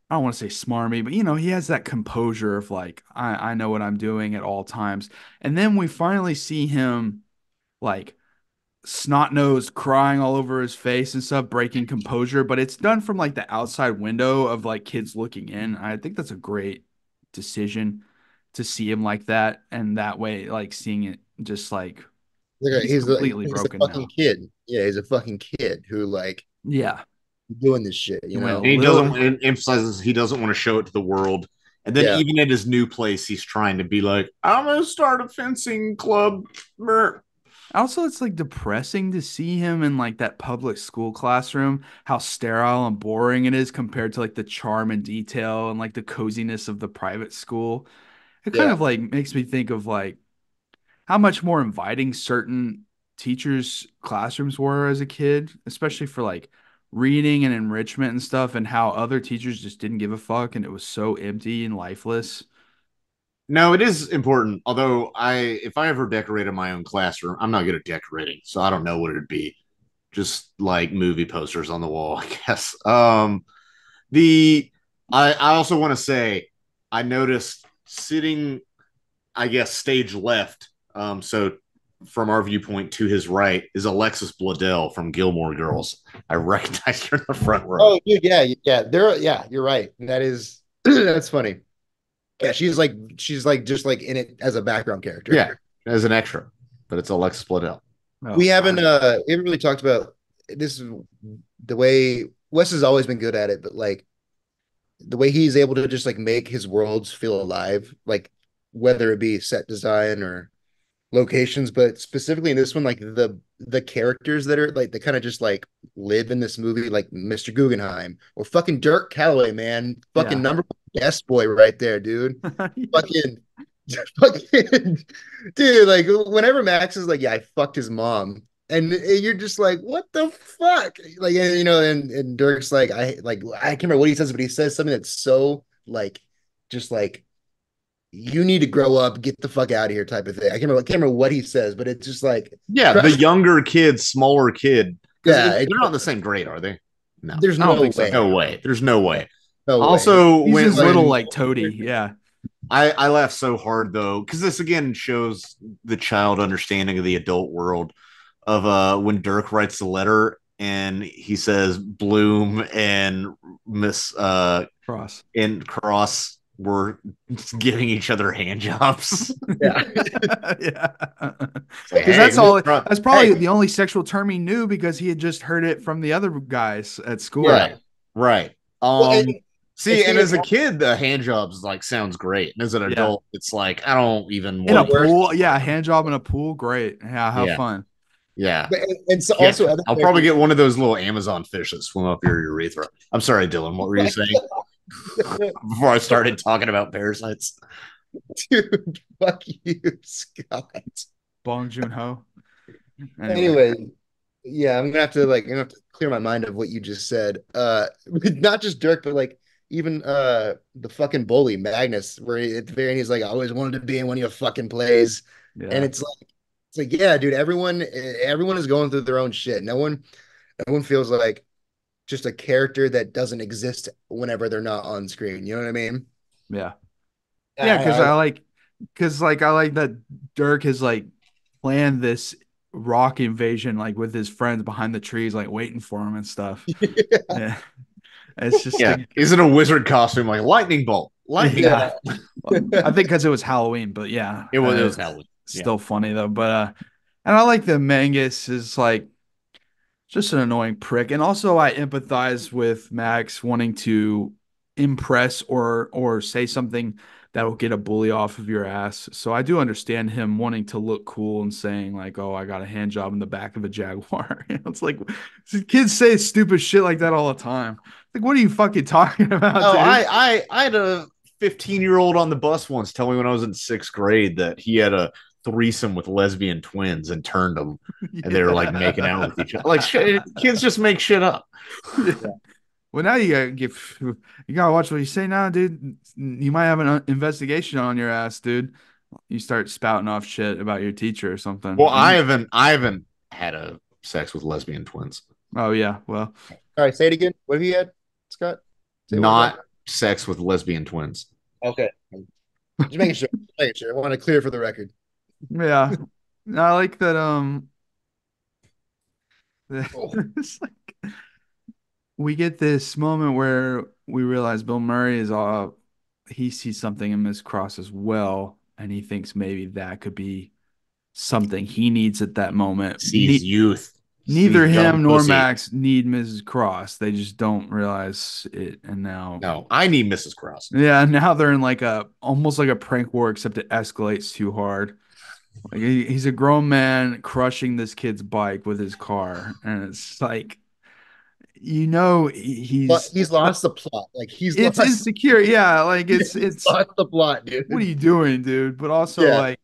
I don't want to say smarmy, but you know, he has that composure of like, I I know what I'm doing at all times. And then we finally see him like snot nose crying all over his face and stuff, breaking composure, but it's done from like the outside window of like kids looking in. I think that's a great decision to see him like that, and that way like seeing it just like he's, he's completely like, he's broken a fucking now. Kid yeah he's a fucking kid who like yeah doing this shit, you know, and he doesn't and emphasizes he doesn't want to show it to the world. And then yeah. even at his new place he's trying to be like, I'm gonna start a fencing club. Also, it's like depressing to see him in like that public school classroom, how sterile and boring it is compared to like the charm and detail and like the coziness of the private school. It yeah. kind of like makes me think of like how much more inviting certain teachers' classrooms were as a kid, especially for like reading and enrichment and stuff, and how other teachers just didn't give a fuck and it was so empty and lifeless. No, it is important. Although I, if I ever decorated my own classroom, I'm not good at decorating, so I don't know what it'd be. Just like movie posters on the wall, I guess. Um, the I, I also want to say I noticed sitting, I guess, stage left. Um, so from our viewpoint to his right is Alexis Bledel from Gilmore Girls. I recognize her in the front row. Oh, yeah, yeah, there, yeah, you're right. That is, that's funny. Yeah, she's like, she's like, just like in it as a background character. Yeah, as an extra, but it's Alexis Bledel. Oh, we haven't, uh, we haven't really talked about this. Is the way Wes has always been good at it, but like the way he's able to just like make his worlds feel alive, like whether it be set design or locations, but specifically in this one, like the the characters that are like they kind of just like live in this movie, like Mister Guggenheim or fucking Dirk Calloway, man, fucking yeah. number one best boy right there, dude. fucking, fucking, dude. Like whenever Max is like, "Yeah, I fucked his mom," and you're just like, "What the fuck?" Like, you know, and and Dirk's like, "I like I can't remember what he says, but he says something that's so like, just like." You need to grow up, get the fuck out of here type of thing. I can't remember, I can't remember what he says, but it's just like... Yeah, the younger kid, smaller kid. Yeah, they're not in the same grade, are they? No. There's no way. So. No way. There's no way. No also, way. when He's little like Toadie, yeah. I, I laugh so hard, though, because this, again, shows the child understanding of the adult world of uh, when Dirk writes the letter and he says Bloom and Miss... Uh, Cross. And Cross... We're giving each other hand jobs. Yeah, yeah. Like, hey, that's all. From, that's probably hey. the only sexual term he knew because he had just heard it from the other guys at school. Right, right. Um, well, and, see, and as a kid, the hand jobs like sounds great, and as an yeah. adult, it's like I don't even. In a pool, it. yeah, a hand job in a pool, great. Yeah, have yeah. fun. Yeah, but, and so yeah. also, other I'll things. probably get one of those little Amazon fish that swim up your urethra. I'm sorry, Dylan. What were you saying? Before I started talking about parasites, dude, fuck you, Scott. Bong Joon-ho. Anyway. anyway, yeah, I'm gonna have to like, I'm gonna have to clear my mind of what you just said. Uh, not just Dirk, but like even uh the fucking bully Magnus, where he, at the very end he's like, "I always wanted to be in one of your fucking plays," yeah. and it's like, it's like, yeah, dude, everyone, everyone is going through their own shit. No one, no one feels like. Just a character that doesn't exist whenever they're not on screen. You know what I mean? Yeah. Yeah. Cause I like, cause like, I like that Dirk has like planned this rock invasion, like with his friends behind the trees, like waiting for him and stuff. Yeah. yeah. It's just, yeah. Like, isn't a wizard costume like lightning bolt? Lightning yeah. bolt. I think cause it was Halloween, but yeah, it was, it was Halloween. Still yeah. funny though. But, uh, and I like the Mangus is like, just an annoying prick. And also I empathize with Max wanting to impress or or say something that will get a bully off of your ass. So I do understand him wanting to look cool and saying like, oh, I got a hand job in the back of a Jaguar. You know, it's like kids say stupid shit like that all the time. Like, what are you fucking talking about? Oh, I, I, I had a fifteen-year-old on the bus once tell me when I was in sixth grade that he had a threesome with lesbian twins and turned them yeah. and they were like making out with each other. Like shit, kids just make shit up. Yeah. Well, now you gotta get, you gotta watch what you say now, dude. You might have an investigation on your ass, dude. You start spouting off shit about your teacher or something. Well, I haven't, I haven't had a sex with lesbian twins. Oh yeah, well. All right, say it again. What have you had, Scott? Say Not sex with lesbian twins. Okay, just making sure. Just making sure. I want to clear for the record. Yeah, I like that. Um, it's like we get this moment where we realize Bill Murray is all he sees something in Miz Cross as well, and he thinks maybe that could be something he needs at that moment. Sees ne youth. Neither sees him nor pussy. Max need Missus Cross. They just don't realize it, and now no, I need Missus Cross. Yeah, now they're in like a almost like a prank war, except it escalates too hard. Like he, he's a grown man crushing this kid's bike with his car, and it's like, you know, he's but he's lost the plot. Like he's it's lost. insecure. Yeah, like it's he's it's lost the plot, dude. What are you doing, dude? But also, yeah. like,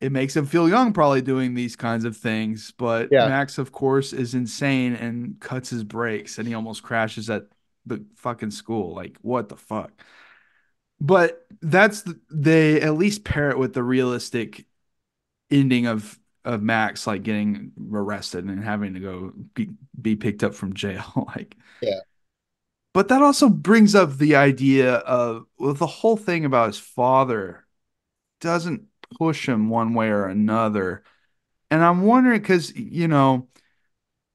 it makes him feel young, probably doing these kinds of things. But yeah. Max, of course, is insane and cuts his brakes, and he almost crashes at the fucking school. Like, what the fuck? But that's the, they at least pair it with the realistic ending of of Max like getting arrested and having to go be, be picked up from jail. Like, yeah. But that also brings up the idea of well, the whole thing about his father doesn't push him one way or another And I'm wondering, because, you know,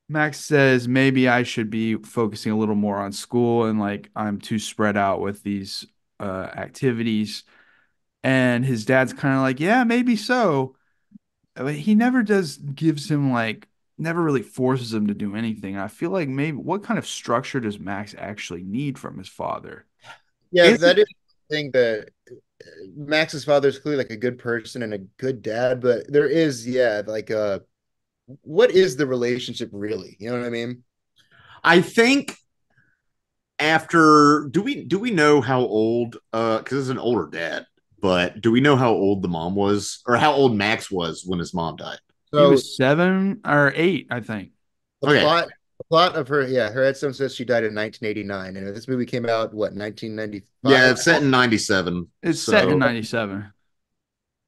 Max says maybe I should be focusing a little more on school, and like I'm too spread out with these uh, activities. And his dad's kind of like, yeah, maybe so. But he never does gives him like never really forces him to do anything. I feel like maybe what kind of structure does Max actually need from his father? Yeah, is that is the thing that Max's father is clearly like a good person and a good dad, but there is, yeah, like uh what is the relationship really? You know what I mean? I think after do we do we know how old uh because it's an older dad, but do we know how old the mom was or how old Max was when his mom died? So he was seven or eight, I think. The okay. plot, the plot of her, yeah, her headstone says she died in nineteen eighty-nine, and this movie came out what nineteen ninety-five. Yeah, it's set in ninety-seven. It's so. set in ninety-seven.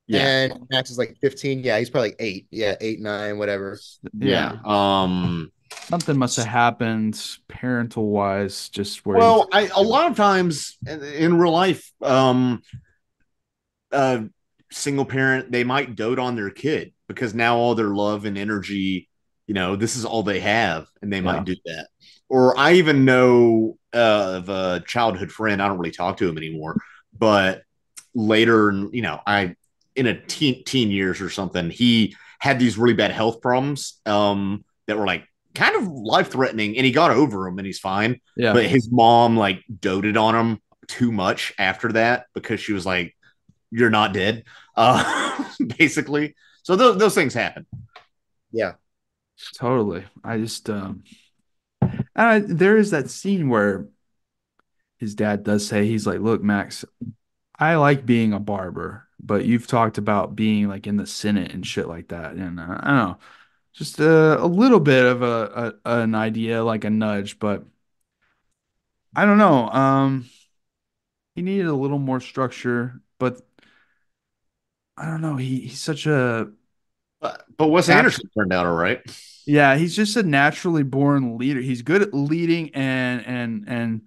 Yeah, and Max is like fifteen. Yeah, he's probably like eight. Yeah, eight, nine, whatever. Yeah. yeah. Um, something must have happened parental wise, just where. Well, he- I, a lot of times in, in real life, um, uh, single parent, they might dote on their kid. Because now all their love and energy, you know, this is all they have, and they yeah. might do that. Or I even know uh, of a childhood friend. I don't really talk to him anymore, but later, you know, I in a teen teen years or something, he had these really bad health problems um, that were like kind of life threatening, and he got over them, and he's fine. Yeah. But his mom like doted on him too much after that because she was like, "You're not dead," uh, basically. So those those things happen. Yeah, totally. I just um, I, there is that scene where his dad does say he's like, "Look, Max, I like being a barber, but you've talked about being like in the Senate and shit like that, and uh, I don't know, just a, a little bit of a, a an idea, like a nudge, but I don't know. Um, he needed a little more structure, but." I don't know. He he's such a. But, but Wes nat- Anderson turned out all right. Yeah, he's just a naturally born leader. He's good at leading and and and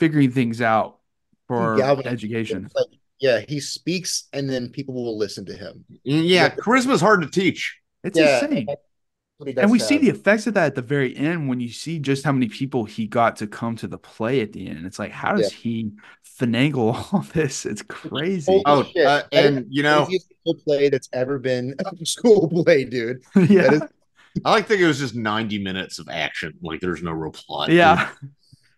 figuring things out for yeah, education. Like, yeah, he speaks, and then people will listen to him. Yeah, yeah. Charisma's hard to teach. It's yeah. insane. And we see the effects of that at the very end when you see just how many people he got to come to the play at the end. It's like, how does yeah. he finagle all this? It's crazy. Oh, oh uh, and you know, easiest play that's ever been a school play, dude. Yeah, is- I like think it was just ninety minutes of action. Like, there's no real plot. Yeah,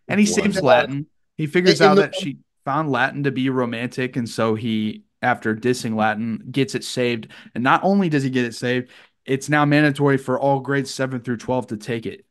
and he saves Latin. He figures out that she found Latin to be romantic, and so he, after dissing Latin, gets it saved. And not only does he get it saved. It's now mandatory for all grades seven through twelve to take it.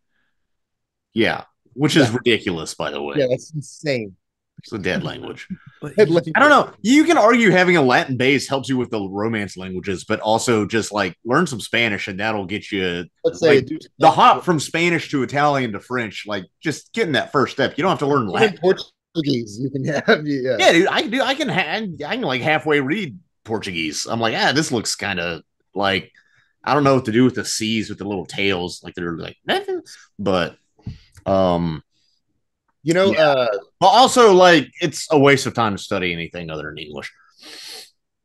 Yeah, which yeah. is ridiculous, by the way. Yeah, that's insane. It's a dead language. But I don't know. You can argue having a Latin base helps you with the romance languages, but also just like learn some Spanish and that'll get you. Let's like, say dude, the hop from Spanish to Italian to French, like just getting that first step. You don't have to learn Latin. Portuguese, you can have. Yeah, yeah dude, I do. I can. Ha- I can like halfway read Portuguese. I'm like, ah, this looks kind of like. I don't know what to do with the C's with the little tails, like they're like nothing. But, um, you know, yeah. uh, but also like it's a waste of time to study anything other than English.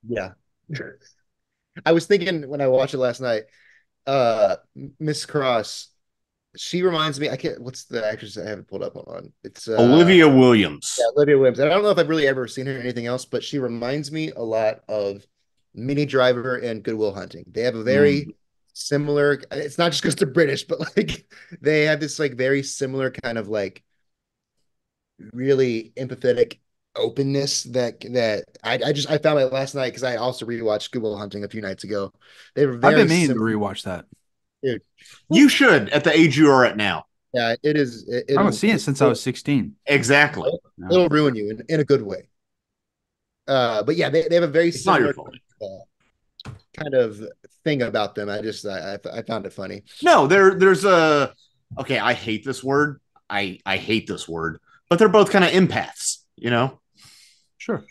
Yeah, sure. I was thinking when I watched it last night, uh, Miss Cross. She reminds me. I can't. What's the actress I haven't pulled up on? It's uh, Olivia Williams. Yeah, Olivia Williams. And I don't know if I've really ever seen her in anything else, but she reminds me a lot of. Mini Driver and Good Will Hunting. They have a very mm. similar. It's not just because they're British, but like they have this like very similar kind of like really empathetic openness that that I, I just I found it last night because I also rewatched Good Will Hunting a few nights ago. They were. Very I've been meaning sim- to rewatch that. Dude, you should at the age you are at now. Yeah, it is. It, I haven't seen it since I was sixteen. Exactly. It'll, no. it'll ruin you in, in a good way. Uh, but yeah, they, they have a very it's similar. Uh, kind of thing about them. I just I, I found it funny. No, there there's a okay. I hate this word. I I hate this word. But they're both kind of empaths, you know. Sure.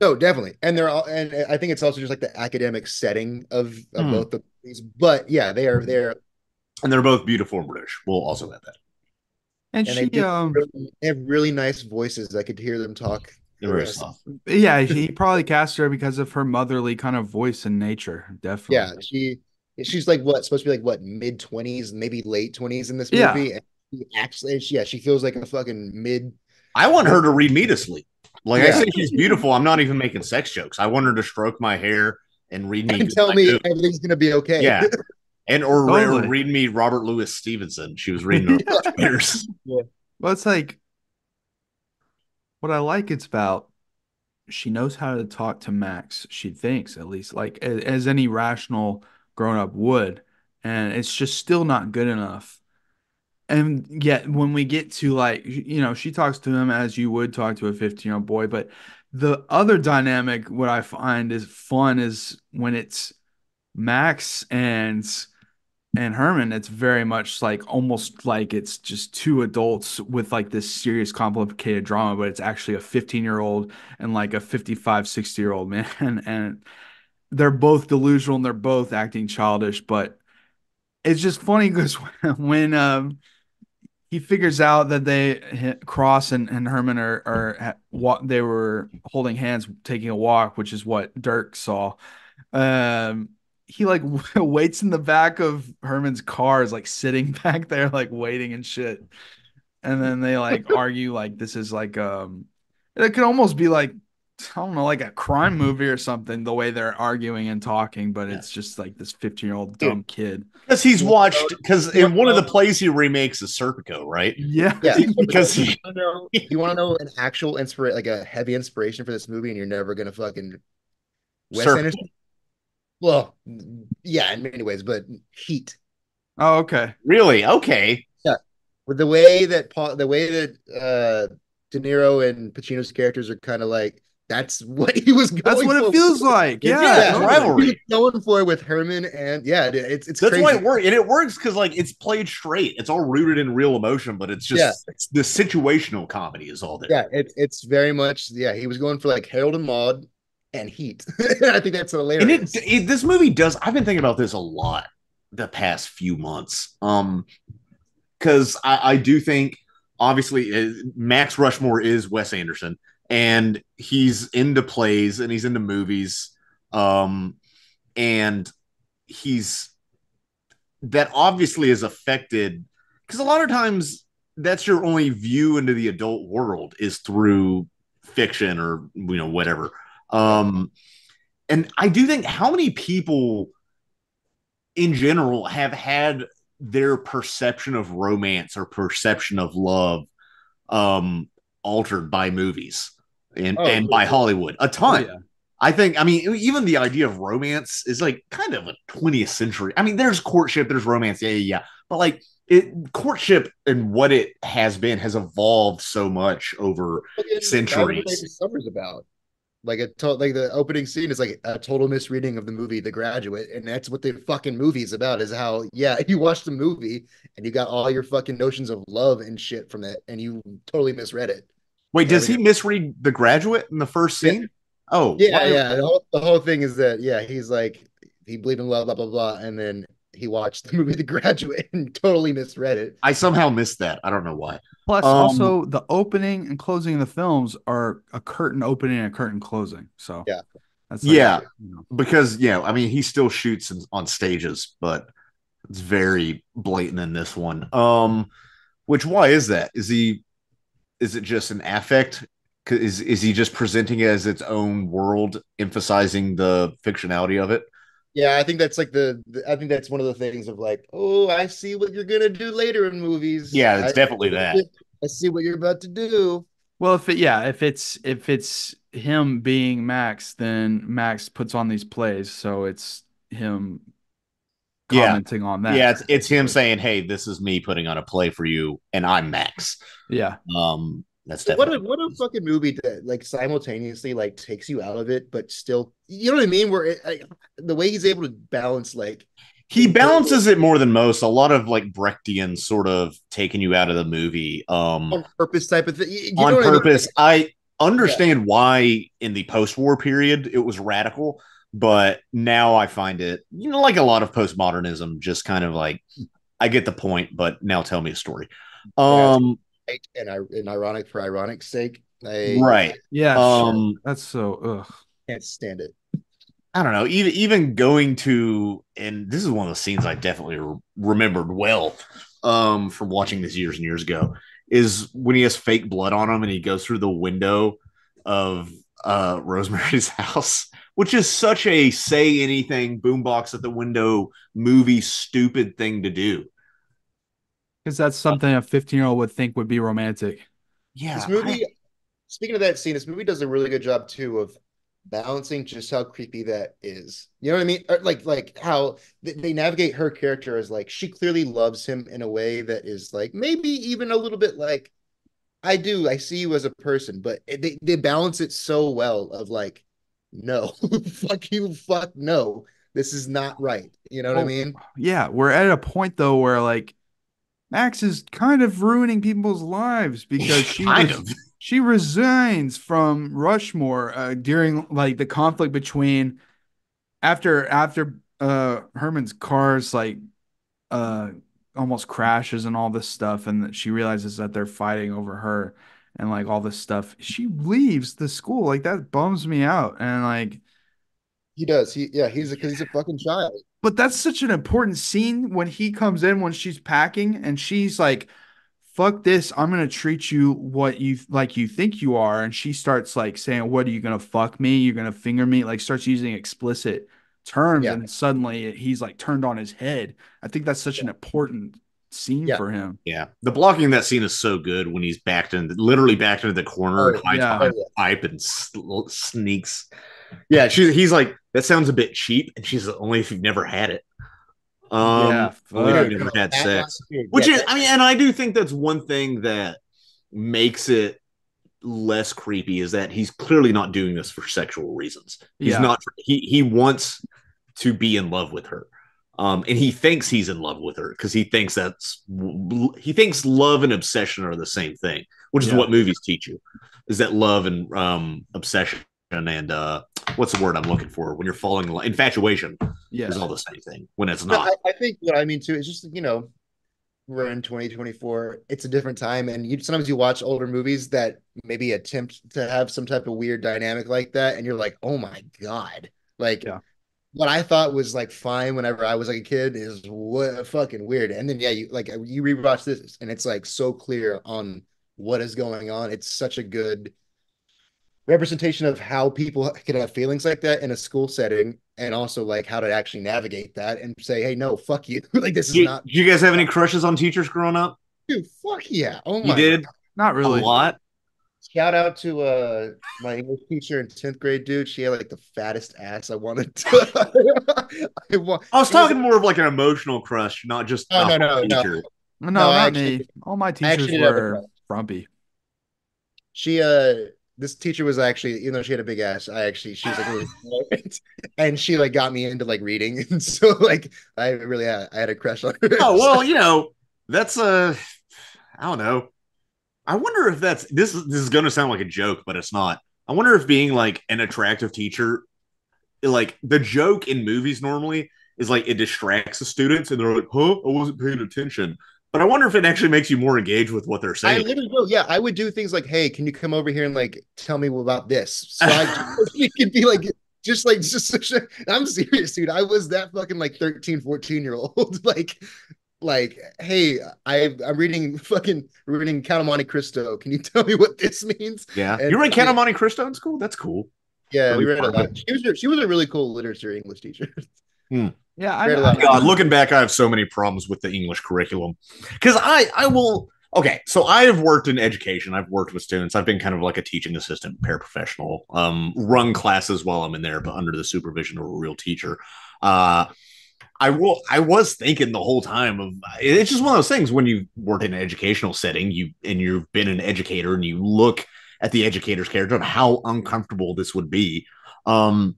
No, definitely, and they're all. And I think it's also just like the academic setting of, of mm. both of these. But yeah, they are they're and they're both beautiful and British. We'll also add that. And, and she they, um, really, they have really nice voices. I could hear them talk. Yeah, he probably cast her because of her motherly kind of voice and nature. Definitely. Yeah, she she's like what supposed to be like what mid twenties, maybe late twenties in this movie. Yeah. And she actually, yeah, she feels like a fucking mid. I want her to read me to sleep. Like yeah. I say, she's beautiful. I'm not even making sex jokes. I want her to stroke my hair and read me. And tell me book. Everything's gonna be okay. Yeah. And or totally. read me Robert Louis Stevenson. She was reading her. Yeah. Well, it's like what I like. It's about she knows how to talk to Max. She thinks at least like as, as any rational grown up would, and it's just still not good enough. And yet when we get to like, you know, she talks to him as you would talk to a fifteen year old boy. But the other dynamic, what I find is fun is when it's Max and and Herman, it's very much like almost like it's just two adults with like this serious complicated drama, but it's actually a fifteen year old and like a fifty-five, sixty year old man. And they're both delusional and they're both acting childish, but it's just funny because when, um, he figures out that they Cross and, and Herman are, are what they were holding hands, taking a walk, which is what Dirk saw. Um, he like waits in the back of Herman's car, is like sitting back there, like waiting and shit. And then they like argue like this is like, um, it could almost be like, I don't know, like a crime movie or something, the way they're arguing and talking, but yeah. It's just like this fifteen year old dumb kid. Because he's watched, because in one of the plays he remakes is Serpico, right? Yeah. yeah. Because he, you want to know an actual inspiration, like a heavy inspiration for this movie, and you're never going to fucking. Wes Anderson? Well, yeah, in many ways, but Heat. Oh, okay. Really? Okay. Yeah. With the way that, Paul, the way that uh, De Niro and Pacino's characters are kind of like, that's what he was going for. That's what for. It feels like. Yeah. yeah totally. Rivalry. He was going for with Herman and yeah, it's it's That's crazy. Why it works. And it works because like it's played straight. It's all rooted in real emotion, but it's just yeah. it's, the situational comedy is all there. Yeah, it, it's very much yeah, he was going for like Harold and Maude and Heat. I think that's hilarious. And it, it, this movie does I've been thinking about this a lot the past few months. Um because I, I do think obviously uh, Max Rushmore is Wes Anderson. And he's into plays and he's into movies. Um, and he's that obviously is affected because a lot of times that's your only view into the adult world is through fiction or, you know, whatever. Um, and I do think how many people in general have had their perception of romance or perception of love, um, altered by movies. And, oh, and by Hollywood, a ton. Oh, yeah. I think, I mean, even the idea of romance is like kind of a twentieth century. I mean, there's courtship, there's romance, yeah, yeah, yeah. But like it, courtship and what it has been has evolved so much over it's, centuries. That's what summer's about. Like a to- like the opening scene is like a total misreading of the movie The Graduate, and that's what the fucking movie is about. Is how yeah, you watch the movie and you got all your fucking notions of love and shit from it, and you totally misread it. Wait, does he misread The Graduate in the first scene? Yeah. Oh, yeah, wow. yeah. The whole, the whole thing is that, yeah, he's like, he believed in love, blah, blah, blah. And then he watched the movie The Graduate and totally misread it. I somehow missed that. I don't know why. Plus, um, also, the opening and closing of the films are a curtain opening and a curtain closing. So, yeah. That's like, yeah. You know. Because, yeah, I mean, he still shoots on stages, but it's very blatant in this one. Um, which, why is that? Is he. Is it just an affect? Is is he just presenting it as its own world, emphasizing the fictionality of it? Yeah, I think that's like the, the I think that's one of the things of like, oh, I see what you're gonna do later in movies. Yeah, it's I, definitely that. I see what you're about to do. Well, if it, yeah, if it's if it's him being Max, then Max puts on these plays, so it's him commenting yeah. on that. Yeah, it's, it's him saying, hey, this is me putting on a play for you, and I'm Max. Yeah. Um, that's definitely what a, what a fucking movie that like simultaneously like takes you out of it, but still, you know what I mean? Where it, like, the way he's able to balance, like he balances it more than most. A lot of like Brechtian sort of taking you out of the movie, um, on purpose type of thing. You know on purpose, I, mean? I understand yeah. why in the post-war period it was radical. But now I find it, you know, like a lot of postmodernism, just kind of like, I get the point, but now tell me a story. Um, and, I, and ironic for ironic's sake. I, right. Yeah. Um, sure. That's so, ugh. Can't stand it. I don't know, even even going to, and this is one of the scenes I definitely re- remembered well um, from watching this years and years ago, is when he has fake blood on him and he goes through the window of uh, Rosemary's house, which is such a say anything boombox at the window movie stupid thing to do. Because that's something a fifteen-year-old would think would be romantic. Yeah. This movie, I... speaking of that scene, this movie does a really good job, too, of balancing just how creepy that is. You know what I mean? Like, like how they navigate her character as, like, she clearly loves him in a way that is, like, maybe even a little bit like, I do, I see you as a person. But they, they balance it so well of, like, no. Fuck you, fuck no. This is not right. You know what oh, I mean? Yeah, we're at a point, though, where, like, Max is kind of ruining people's lives because she res- she resigns from Rushmore uh, during like the conflict between after after uh, Herman's car's like uh, almost crashes and all this stuff, and she realizes that they're fighting over her and like all this stuff. She leaves the school. Like that bums me out. And like he does. He yeah. He's because he's a fucking child. But that's such an important scene when he comes in when she's packing and she's like, fuck this, I'm going to treat you what you like you think you are. And she starts like saying, what are you going to fuck me? You're going to finger me? Like starts using explicit terms. Yeah. And suddenly he's like turned on his head. I think that's such yeah. an important scene yeah. for him. Yeah. The blocking in that scene is so good when he's backed in, literally backed into the corner. Oh, and yeah. hides pipe and sl- sneaks. Yeah, she's he's like, that sounds a bit cheap, and she's like, only if you've never had it. Um, yeah, only if you've never had sex. Which is, I mean, and I do think that's one thing that makes it less creepy is that he's clearly not doing this for sexual reasons. He's yeah. not. He he wants to be in love with her, um, and he thinks he's in love with her because he thinks that's he thinks love and obsession are the same thing, which is yeah. what movies teach you: is that love and um, obsession. And uh, what's the word I'm looking for when you're falling in love? Infatuation yes. is all the same thing when it's not. I, I think what I mean too is just, you know, we're in twenty twenty-four, it's a different time, and you sometimes you watch older movies that maybe attempt to have some type of weird dynamic like that, and you're like, oh my god, like yeah. what I thought was like fine whenever I was like a kid is what fucking weird. And then, yeah, you like you rewatch this, and it's like so clear on what is going on. It's such a good representation of how people can have feelings like that in a school setting, and also like how to actually navigate that and say, hey, no, fuck you. Like this is you, not. Did you guys have any crushes on teachers growing up? Dude, fuck yeah. Oh my. You did? God. Not really. A lot. Shout out to uh, my English teacher in tenth grade, dude. She had like the fattest ass I wanted to. I, want... I was talking was... more of like an emotional crush, not just. Oh, no, no, no, no. No, not actually, me. All my teachers were frumpy. She, uh, This teacher was actually, even though she had a big ass, I actually, she was like, really and she like got me into like reading. And so like, I really had, I had a crush on her. Oh, well, you know, that's a, I don't know. I wonder if that's, this, this is going to sound like a joke, but it's not. I wonder if being like an attractive teacher, like the joke in movies normally is like, it distracts the students and they're like, huh, I wasn't paying attention. But I wonder if it actually makes you more engaged with what they're saying. I literally will. Yeah, I would do things like, "Hey, can you come over here and like tell me about this?" So I it could be like, just like, just. Such a, I'm serious, dude. I was that fucking like thirteen, fourteen year old. like, like, hey, I, I'm reading fucking reading Count of Monte Cristo. Can you tell me what this means? Yeah, and you read Count of Monte Cristo in school? That's cool. Yeah, really we read fun. a lot. She was she was a really cool literature English teacher. Hmm. Yeah, I, I, God, looking back, I have so many problems with the English curriculum because I, I will. Okay, so I have worked in education. I've worked with students. I've been kind of like a teaching assistant, paraprofessional, um, run classes while I'm in there, but under the supervision of a real teacher. Uh, I will. I was thinking the whole time of it's just one of those things when you work in an educational setting, you and you've been an educator and you look at the educator's character and how uncomfortable this would be. Um,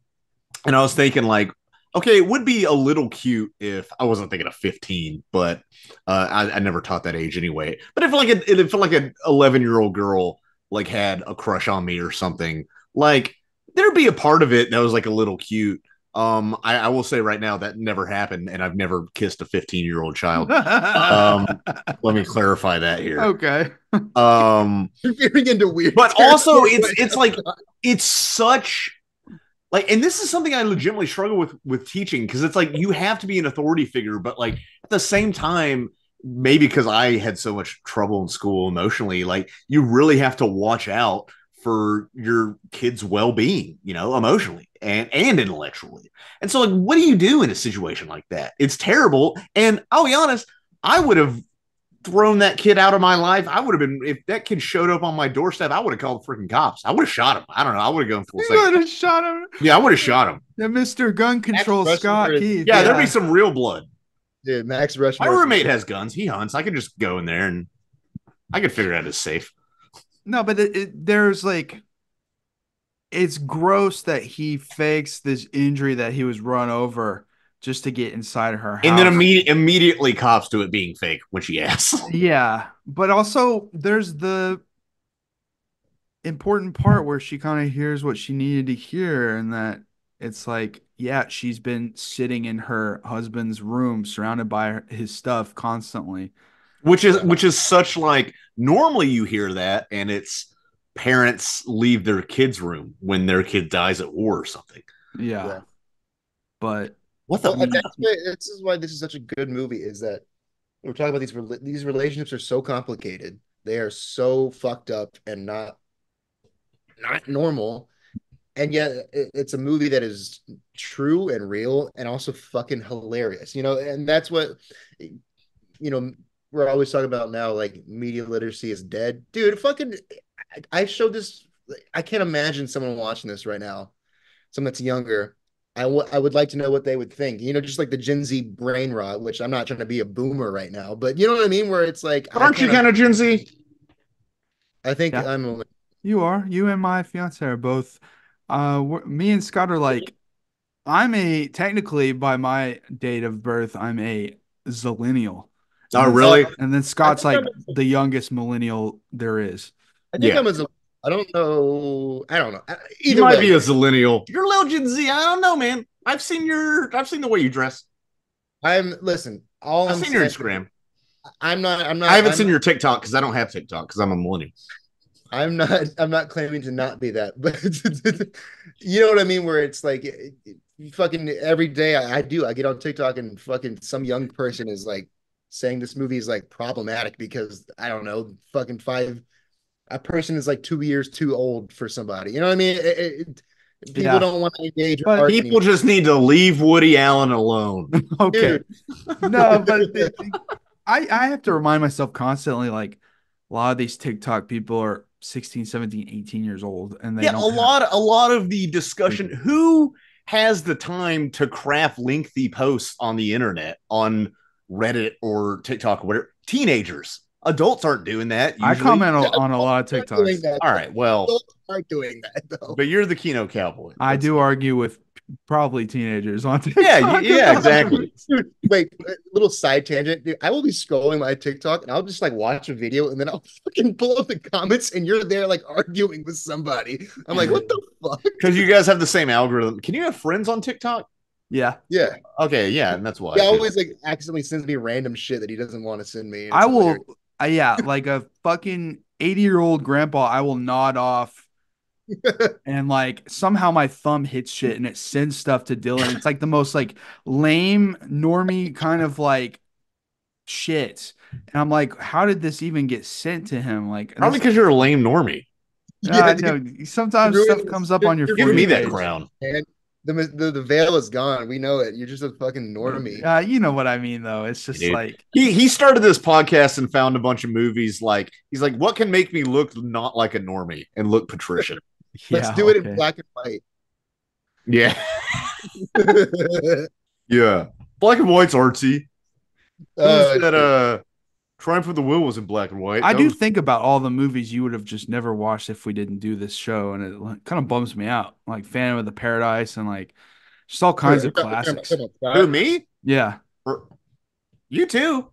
and I was thinking like. Okay, it would be a little cute if I wasn't thinking of fifteen, but uh, I, I never taught that age anyway. But if like a, if like an eleven-year-old girl like had a crush on me or something, like there'd be a part of it that was like a little cute. Um, I, I will say right now that never happened, and I've never kissed a fifteen-year-old child. um, let me clarify that here. Okay. um, You're getting into weird. But also, it's it's like it's such. Like, and this is something I legitimately struggle with with teaching, because it's like you have to be an authority figure, but like at the same time, maybe because I had so much trouble in school emotionally, like you really have to watch out for your kids' well-being, you know, emotionally and and intellectually. And so, like, what do you do in a situation like that? It's terrible. And I'll be honest, I would have thrown that kid out of my life. I would have been, if that kid showed up on my doorstep, I would have called the freaking cops. I would have shot him. I don't know. I would have gone full second. You would have shot him. Yeah, I would have shot him. The Mister Gun Control, Max Scott Rushmore. Keith. Yeah, yeah, there'd be some real blood. Dude, Max Rushmore. My roommate has guns. He hunts. I could just go in there and I could figure out his safe. No, but it, it, there's like, it's gross that he fakes this injury that he was run over just to get inside her house. And then imme- immediately cops to it being fake when she asks. Yeah. But also there's the important part where she kind of hears what she needed to hear. And that it's like, yeah, she's been sitting in her husband's room surrounded by his stuff constantly. Which is, which is such like, normally you hear that and it's parents leave their kid's room when their kid dies at war or something. Yeah. yeah. But what the? Well, that's why, this is why this is such a good movie. Is that we're talking about these these relationships are so complicated. They are so fucked up and not not normal. And yet, it, it's a movie that is true and real, and also fucking hilarious. You know, and that's what you know. We're always talking about now, like media literacy is dead, dude. Fucking, I, I showed this. I can't imagine someone watching this right now, someone that's younger. I, w- I would like to know what they would think, you know, just like the Gen Z brain rot, which I'm not trying to be a boomer right now, but you know what I mean? Where it's like, but aren't you kind of Gen Z? I think yeah. I'm. A... You are. You and my fiance are both. Uh, me and Scott are like, I'm a technically by my date of birth, I'm a zillennial. Oh, and really? Then, and then Scott's like a... the youngest millennial there is. I think yeah. I'm a. I don't know. I don't know. Either you might way. be a zillennial. You're a little Gen Z. I don't know, man. I've seen your. I've seen the way you dress. I'm listen. All I've I'm seen saying, your Instagram. I'm not. I'm not. I haven't I'm, seen your TikTok because I don't have TikTok because I'm a millennial. I'm not. I'm not claiming to not be that, but you know what I mean. Where it's like, it, it, fucking every day I, I do. I get on TikTok and fucking some young person is like saying this movie is like problematic because I don't know. Fucking five. A person is like two years too old for somebody. You know what I mean? It, it, it, people yeah. don't want to engage. But people anymore. just need to leave Woody Allen alone. Okay. No, but the, I, I have to remind myself constantly, like a lot of these TikTok people are sixteen, seventeen, eighteen years old. And they yeah, don't a have... lot, a lot of the discussion, who has the time to craft lengthy posts on the internet, on Reddit or TikTok, or whatever? Teenagers. Adults aren't doing that. Usually. I comment on, on a lot of TikToks. That, All right, well, adults aren't doing that though. But you're the Kino Cowboy. I That's do cool. argue with probably teenagers on TikTok. Yeah, yeah, exactly. Dude, wait, a little side tangent. Dude, I will be scrolling my TikTok and I'll just like watch a video and then I'll fucking pull up the comments and you're there like arguing with somebody. I'm like, what the fuck? Because you guys have the same algorithm. Can you have friends on TikTok? Yeah. Yeah. Okay. Yeah, and that's why. Yeah, I always like accidentally sends me random shit that he doesn't want to send me. I will. Weird. Uh, yeah, like a fucking eighty-year-old grandpa, I will nod off and like somehow my thumb hits shit and it sends stuff to Dylan. It's like the most like lame, normie kind of like shit. And I'm like, how did this even get sent to him? Like probably because you're a lame normie. Yeah, uh, no, sometimes really, stuff comes up on your Give me that page. Crown. And the, the the veil is gone. We know it. You're just a fucking normie. Uh, you know what I mean, though. It's just Dude. like he he started this podcast and found a bunch of movies. Like he's like, what can make me look not like a normie and look patrician? yeah, Let's do okay. it in black and white. Yeah, yeah. Black and white's artsy. Uh, that uh, Triumph of the Will was in black and white. I that do was... think about all the movies you would have just never watched if we didn't do this show, and it like, kind of bums me out. Like Phantom of the Paradise and like just all kinds Wait, of classics. Who, me? Yeah. For... You too.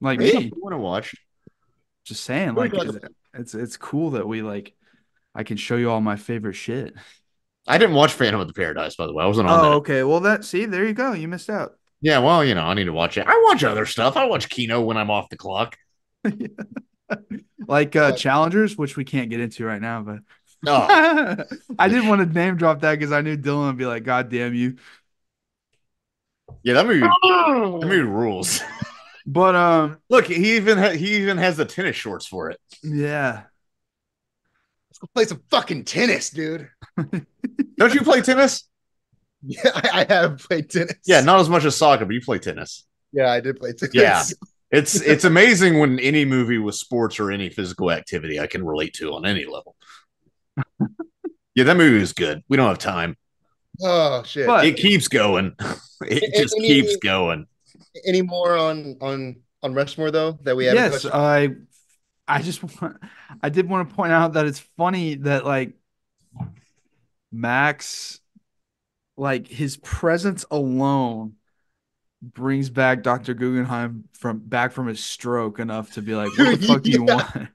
Like me? You want to watch? Just saying, like it's, it's it's cool that we like I can show you all my favorite shit. I didn't watch Phantom of the Paradise, by the way. I wasn't on. Oh, that. okay. Well, that see, there you go. You missed out. Yeah, well, you know, I need to watch it. I watch other stuff. I watch Kino when I'm off the clock. yeah. Like uh, Challengers, which we can't get into right now, but No, I didn't want to name drop that because I knew Dylan would be like, "God damn you!" Yeah, that movie, that movie rules. But um, look, he even ha- he even has the tennis shorts for it. Yeah, let's go play some fucking tennis, dude. Don't you play tennis? Yeah, I, I have played tennis. Yeah, not as much as soccer, but you play tennis. Yeah, I did play tennis. Yeah. It's it's amazing when any movie with sports or any physical activity I can relate to on any level. Yeah, that movie was good. We don't have time. Oh shit! But it keeps going. It just any, keeps going. Any more on on on Rushmore though that we have? Yes, I I just want, I did want to point out that it's funny that like Max, like his presence alone brings back Doctor Guggenheim from back from his stroke enough to be like, what the fuck do you yeah. want?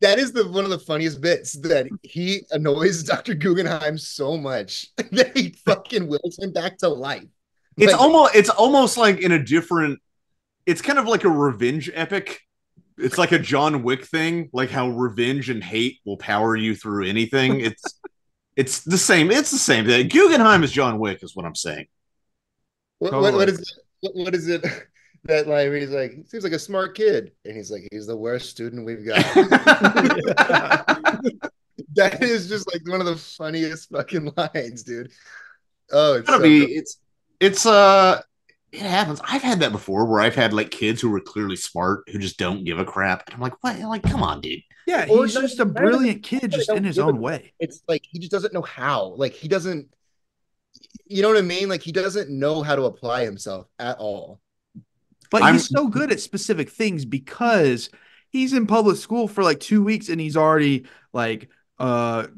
That is the one of the funniest bits, that he annoys Doctor Guggenheim so much that he fucking wills him back to life. It's like, almost it's almost like in a different, it's kind of like a revenge epic. It's like a John Wick thing, like how revenge and hate will power you through anything. It's it's the same, it's the same thing. Guggenheim is John Wick, is what I'm saying. What totally. what, what is it? What is it that line where he's like, he seems like a smart kid, and he's like, he's the worst student we've got. That is just like one of the funniest fucking lines, dude. Oh, it's gotta so be, it's it's uh it happens. I've had that before where I've had like kids who were clearly smart who just don't give a crap. And I'm like, what? Like, come on, dude. Yeah, he's or just a brilliant kid, just in his own it. way. It's like he just doesn't know how. Like he doesn't. You know what I mean? Like he doesn't know how to apply himself at all. But I'm, he's so good at specific things because he's in public school for like two weeks and he's already like uh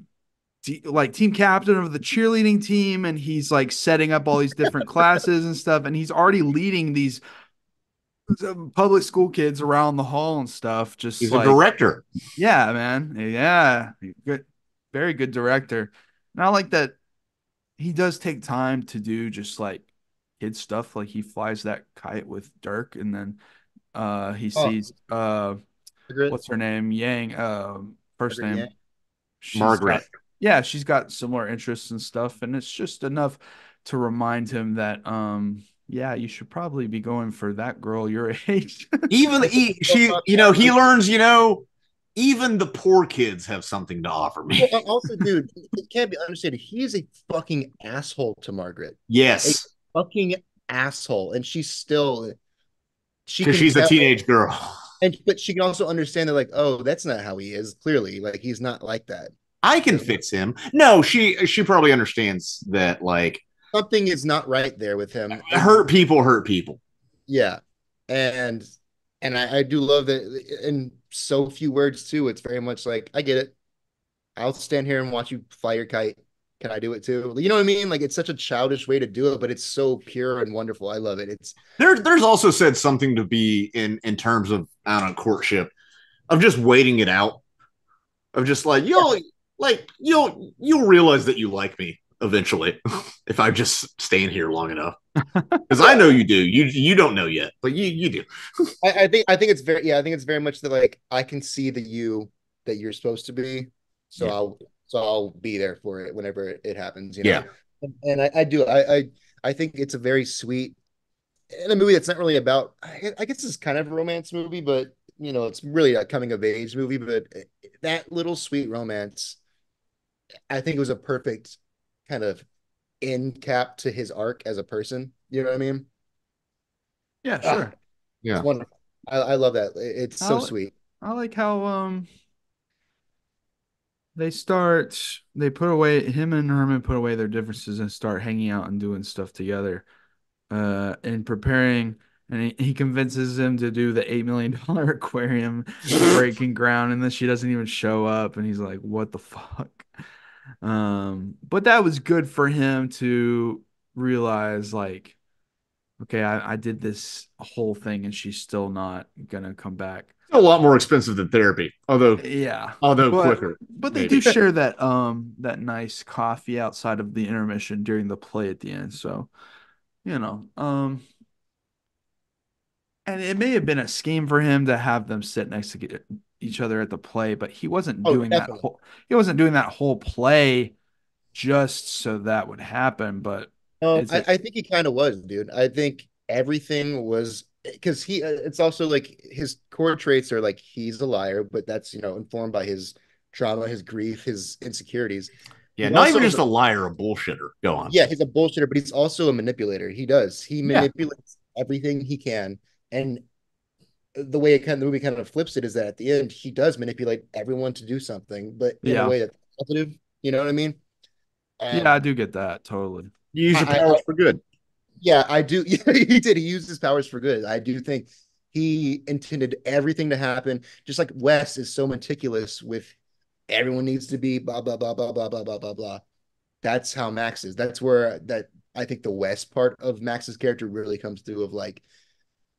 de- like team captain of the cheerleading team, and he's like setting up all these different classes and stuff, and he's already leading these public school kids around the hall and stuff. Just he's like, a director. Yeah, man. Yeah. Good, very good director. And I like that. He does take time to do just like kid stuff. Like he flies that kite with Dirk, and then uh, he oh. sees uh, what's her name? Yang. Uh, first Margaret name. Yang. Margaret. Got, yeah, she's got similar interests and stuff, and it's just enough to remind him that, um, yeah, you should probably be going for that girl your age. Even he, she, you know, he learns, you know. Even the poor kids have something to offer me. Well, also, dude, it can't be understood. He is a fucking asshole to Margaret. Yes. A fucking asshole. And she's still... Because she she's a teenage girl. And But she can also understand that, like, oh, that's not how he is, clearly. Like, he's not like that. I can so, fix him. No, she she probably understands that, like... Something is not right there with him. Hurt people hurt people. Yeah. And... And I, I do love that in so few words, too. It's very much like, I get it. I'll stand here and watch you fly your kite. Can I do it, too? You know what I mean? Like, it's such a childish way to do it, but it's so pure and wonderful. I love it. It's there. There's also said something to be in, in terms of, I don't know, courtship, of just waiting it out. Of just like, you'll, yeah. like, you'll, you'll realize that you like me eventually if I just stand here long enough. Because I know you do. You you don't know yet, but you you do. I, I think I think it's very yeah. I think it's very much that like I can see the you that you're supposed to be. So yeah. I'll so I'll be there for it whenever it happens. You know? Yeah. And, and I, I do. I, I I think it's a very sweet and a movie that's not really about. I, I guess it's kind of a romance movie, but you know, it's really a coming of age movie. But that little sweet romance, I think it was a perfect kind of end cap to his arc as a person. You know what I mean? Yeah, sure. Ah, yeah, it's wonderful. I, I love that. It's I so like, sweet. I like how um they start. They put away him and Herman put away their differences and start hanging out and doing stuff together, uh, and preparing. And he, he convinces him to do the eight million dollar aquarium breaking ground, and then she doesn't even show up, and he's like, "What the fuck." Um, but that was good for him to realize, like, okay, I, I did this whole thing, and she's still not gonna come back. It's a lot more expensive than therapy, although yeah, although but, quicker. But they maybe. do share that um that nice coffee outside of the intermission during the play at the end. So you know, um, And it may have been a scheme for him to have them sit next to each other at the play, but he wasn't oh, doing definitely. that whole he wasn't doing that whole play just so that would happen. But no, I, it... I think he kind of was, dude. I think everything was because he. It's also like his core traits are like he's a liar, but that's you know informed by his trauma, his grief, his insecurities. Yeah, he's not even just a liar, a bullshitter. Go on. Yeah, he's a bullshitter, but he's also a manipulator. He does. He manipulates yeah. everything he can. And the way it kind of, the movie kind of flips it is that at the end, he does manipulate everyone to do something, but in yeah. a way that's positive. You know what I mean? Um, yeah, I do get that. Totally. You use your powers I, I, for good. Yeah, I do. Yeah, he did. He used his powers for good. I do think he intended everything to happen. Just like Wes is so meticulous with everyone needs to be blah, blah, blah, blah, blah, blah, blah, blah, blah. That's how Max is. That's where that I think the Wes part of Max's character really comes through of like,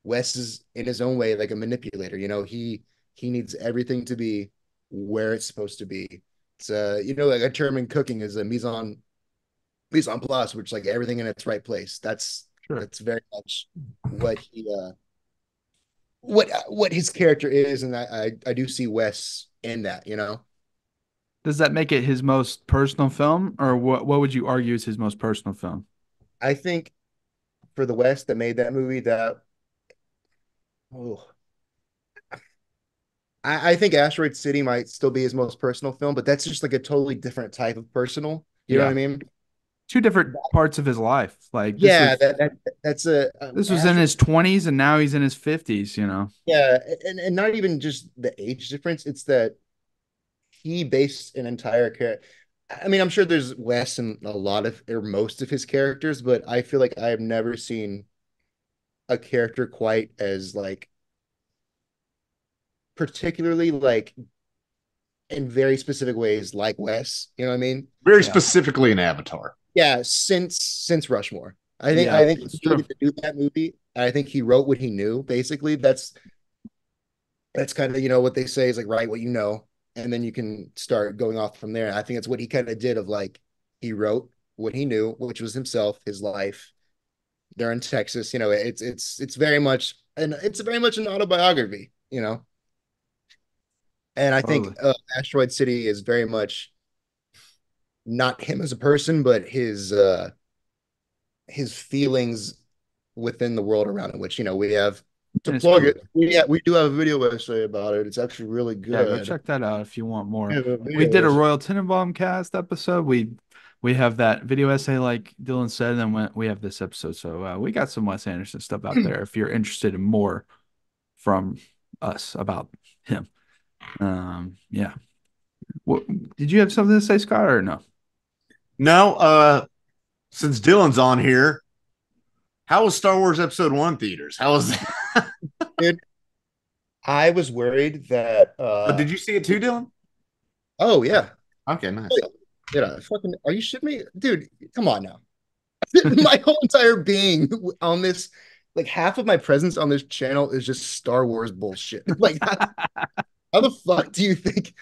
Wes is in his own way like a manipulator. You know, he he needs everything to be where it's supposed to be. It's uh, you know, like a term in cooking is a mise en mise en place, which like everything in its right place. That's sure. that's very much what he uh, what what his character is, and I, I I do see Wes in that. You know, does that make it his most personal film, or what? What would you argue is his most personal film? I think for the Wes that made that movie that. Oh, I, I think Asteroid City might still be his most personal film, but that's just like a totally different type of personal. You yeah. know what I mean? Two different parts of his life. Like, this yeah, was, that, that, that's a. Um, this was Asteroid. in his twenties, and now he's in his fifties. You know? Yeah, and and not even just the age difference. It's that he based an entire character. I mean, I'm sure there's Wes in a lot of or most of his characters, but I feel like I have never seen a character quite as like particularly like in very specific ways like Wes, you know what I mean? Very yeah. specifically an Avatar. Yeah, since since Rushmore. I think yeah, I think he needed to do that movie. I think he wrote what he knew, basically. That's that's kind of, you know, what they say is like write what you know, and then you can start going off from there. And I think it's what he kind of did of like he wrote what he knew, which was himself, his life. They're in Texas, you know, it's it's it's very much and it's very much an autobiography, you know. And I totally. think uh, Asteroid City is very much not him as a person, but his uh, his feelings within the world around in which, you know, we have to plug it. We, yeah, we do have a video website about it. It's actually really good. Yeah, go check that out if you want more. Yeah, we did a Royal Tenenbaum cast episode. We We have that video essay, like Dylan said, and then we have this episode. So uh, we got some Wes Anderson stuff out there if you're interested in more from us about him. Um, yeah. What, did you have something to say, Scott, or no? No. Uh, since Dylan's on here, how was Star Wars Episode One theaters? How was that? Dude, I was worried that... Uh... Oh, did you see it too, Dylan? Oh, yeah. Okay, nice. Wait. You know, fucking, are you shitting me? Dude, come on now. My whole entire being on this, like half of my presence on this channel is just Star Wars bullshit. Like, how, how the fuck do you think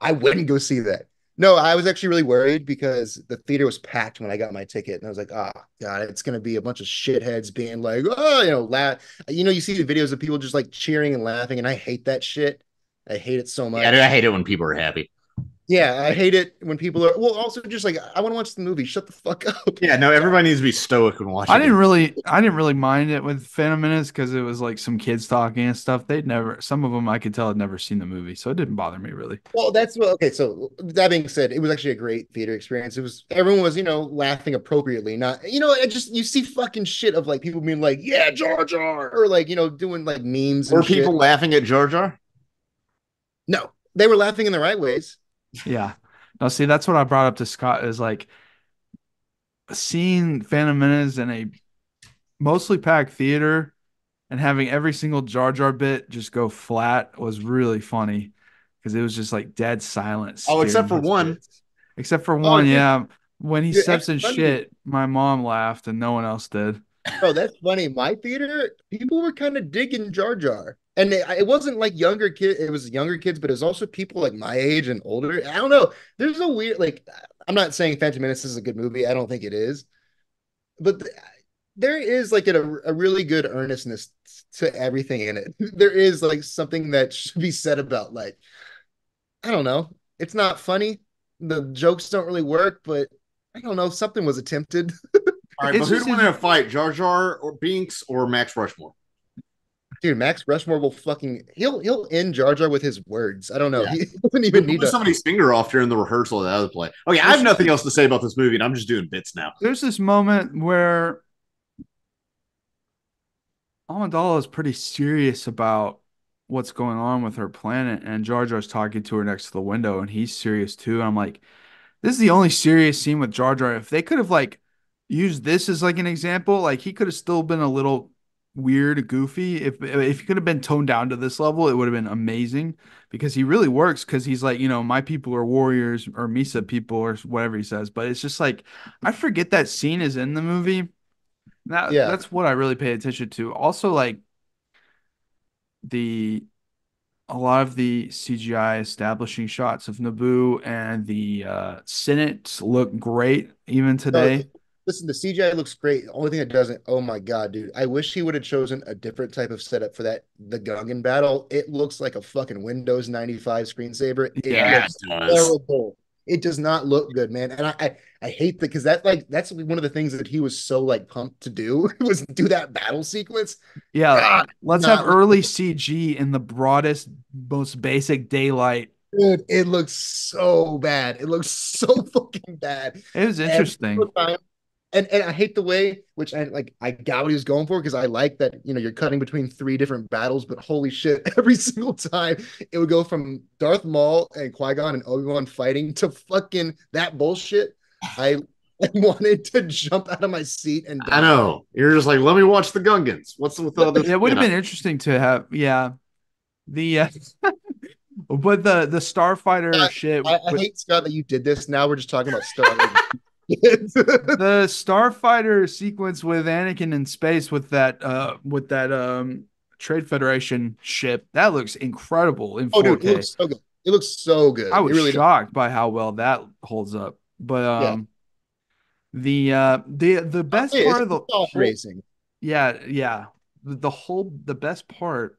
I wouldn't go see that? No, I was actually really worried because the theater was packed when I got my ticket. And I was like, oh, God, it's going to be a bunch of shitheads being like, oh, you know, laugh. You know, you see the videos of people just like cheering and laughing. And I hate that shit. I hate it so much. Yeah, dude, I hate it when people are happy. Yeah, I hate it when people are. Well, also just like I want to watch the movie. Shut the fuck up. Yeah, no, everybody needs to be stoic when watching. I didn't it. really, I didn't really mind it with Phantom Menace because it was like some kids talking and stuff. They'd never. Some of them I could tell had never seen the movie, so it didn't bother me really. Well, that's what. Okay, so that being said, it was actually a great theater experience. It was everyone was you know laughing appropriately. Not you know I just you see fucking shit of like people being like yeah Jar Jar or like you know doing like memes. Were and people shit. laughing at Jar Jar? No, they were laughing in the right ways. Yeah. Now, see, that's what I brought up to Scott is like seeing Phantom Menace in a mostly packed theater and having every single Jar Jar bit just go flat was really funny because it was just like dead silence. Oh, except for one. Bits. Except for one, oh, yeah. yeah. When he Dude, steps in funny. shit, my mom laughed and no one else did. Oh, that's funny. My theater, people were kind of digging Jar Jar. And it, it wasn't like younger kids. It was younger kids, but it was also people like my age and older. I don't know. There's a weird, like, I'm not saying Phantom Menace is a good movie. I don't think it is. But the, there is like a, a really good earnestness to everything in it. There is like something that should be said about, like, I don't know, it's not funny, the jokes don't really work, but I don't know, something was attempted. All right, but who'd win in a fight, Jar Jar or Binks or Max Rushmore? Dude, Max Rushmore will fucking he'll he'll end Jar Jar with his words. I don't know. Yeah. He doesn't even he'll need to... somebody's finger off during the rehearsal of the other play. Okay, I have nothing else to say about this movie, and I'm just doing bits now. There's this moment where Amidala is pretty serious about what's going on with her planet, and Jar Jar's talking to her next to the window, and he's serious too. And I'm like, this is the only serious scene with Jar Jar. If they could have like used this as like an example, like he could have still been a little weird, goofy. If if he could have been toned down to this level, it would have been amazing, because he really works, because he's like, you know, my people are warriors, or Misa people, or whatever he says. But it's just like, I forget that scene is in the movie. That, yeah. That's what I really pay attention to. Also, like, the a lot of the C G I establishing shots of Naboo and the uh, Senate look great even today. Oh. Listen, the C G I looks great. The only thing that doesn't, oh my God, dude. I wish he would have chosen a different type of setup for that, the Gungan battle. It looks like a fucking Windows ninety-five screensaver. It yeah, looks it does. Terrible. It does not look good, man. And I I, I hate that, because that, like, that's one of the things that he was so like pumped to do was do that battle sequence. Yeah. God, let's have early C G in the broadest, most basic daylight. Dude, it looks so bad. It looks so fucking bad. It was interesting. And and I hate the way, which I like, I got what he was going for, because I like that, you know, you're cutting between three different battles, but holy shit, every single time it would go from Darth Maul and Qui-Gon and Obi-Wan fighting to fucking that bullshit. I wanted to jump out of my seat and die. I know. You're just like, let me watch the Gungans. What's with all this? It would have been interesting to have, yeah. The uh... but the the Starfighter I, shit. I, I with... hate, Scott, that you did this. Now we're just talking about Star. The Starfighter sequence with Anakin in space with that uh with that um Trade Federation ship, that looks incredible in oh, four K. Dude, it looks so good. It looks so good. I was really shocked does. by how well that holds up. But um yeah. the uh the the best it, part of the whole, racing. Yeah, yeah. The whole the best part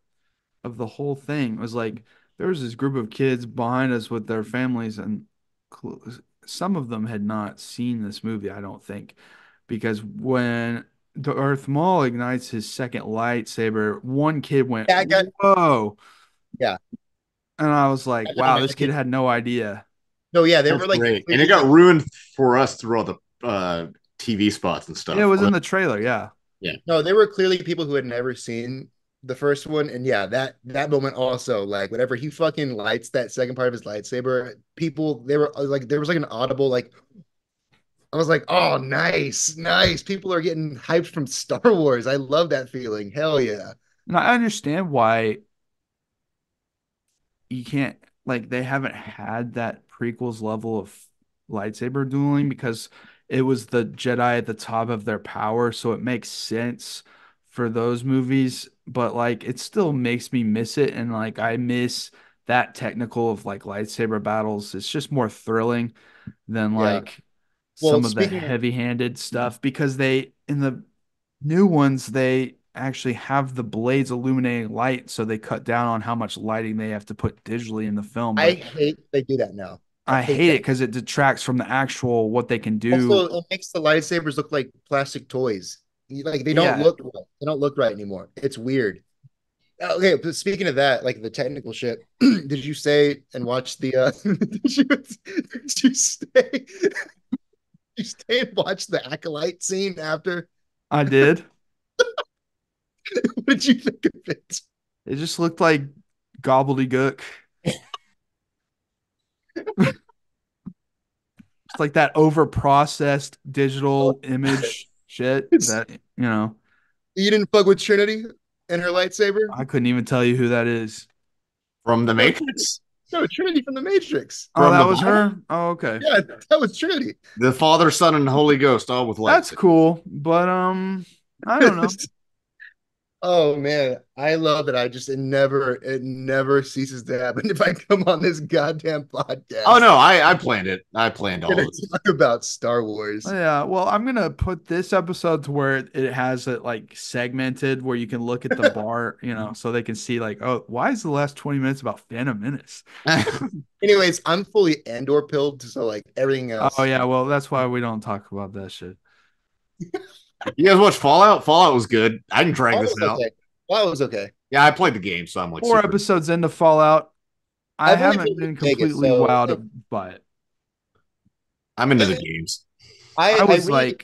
of the whole thing was, like, there was this group of kids behind us with their families, and some of them had not seen this movie, I don't think, because when Darth Maul ignites his second lightsaber, one kid went, yeah, I got, whoa. Yeah. And I was like, wow, this kid had no idea. No, yeah, they That's were like... Great. And it got ruined for us through all the uh, T V spots and stuff. Yeah, it was in the trailer, yeah. Yeah. No, they were clearly people who had never seen the first one, and yeah, that that moment also, like, whenever he fucking lights that second part of his lightsaber, people, they were like, there was like an audible, like, I was like, oh, nice, nice. People are getting hyped from Star Wars. I love that feeling. Hell yeah. Now, I understand why you can't, like, they haven't had that prequels level of lightsaber dueling, because it was the Jedi at the top of their power, so it makes sense for those movies, but like it still makes me miss it, and like I miss that technical of like lightsaber battles. It's just more thrilling than like yeah. well, some of the heavy-handed of... stuff, because they in the new ones they actually have the blades illuminating light, so they cut down on how much lighting they have to put digitally in the film. But I hate they do that now. I, I hate, hate it because it detracts from the actual what they can do. Also, it makes the lightsabers look like plastic toys. Like they don't yeah. look right. They don't look right anymore. It's weird. Okay, but speaking of that, like the technical shit, did you say and watch the? Uh, did, you, did you stay? Did you stay and watch the acolyte scene after? I did. What did you think of it? It just looked like gobbledygook. It's like that over-processed digital image. Shit, that, you know, you didn't fuck with Trinity and her lightsaber. I couldn't even tell you who that is from The Matrix. No, Trinity from The Matrix. Oh, from that was Bible. Her. Oh, okay. Yeah, that was Trinity. The Father, Son, and Holy Ghost, all with lightsaber. That's cool, but um, I don't know. Oh man, I love it. I just it never it never ceases to happen if I come on this goddamn podcast. Oh no, I, I planned it. I planned all of this. Talk about Star Wars. Yeah, well, I'm gonna put this episode to where it has it like segmented where you can look at the bar, you know, so they can see like, oh, why is the last twenty minutes about Phantom Menace? Anyways, I'm fully Andor pilled, so like everything else. Oh yeah, well that's why we don't talk about that shit. You guys watch Fallout? Fallout was good. I didn't drag Fallout this out. Okay. Fallout was okay. Yeah, I played the game, so I'm like four super... episodes into Fallout. I, I haven't been completely it, so... wowed by it. I'm into the games. I, I was I really... like,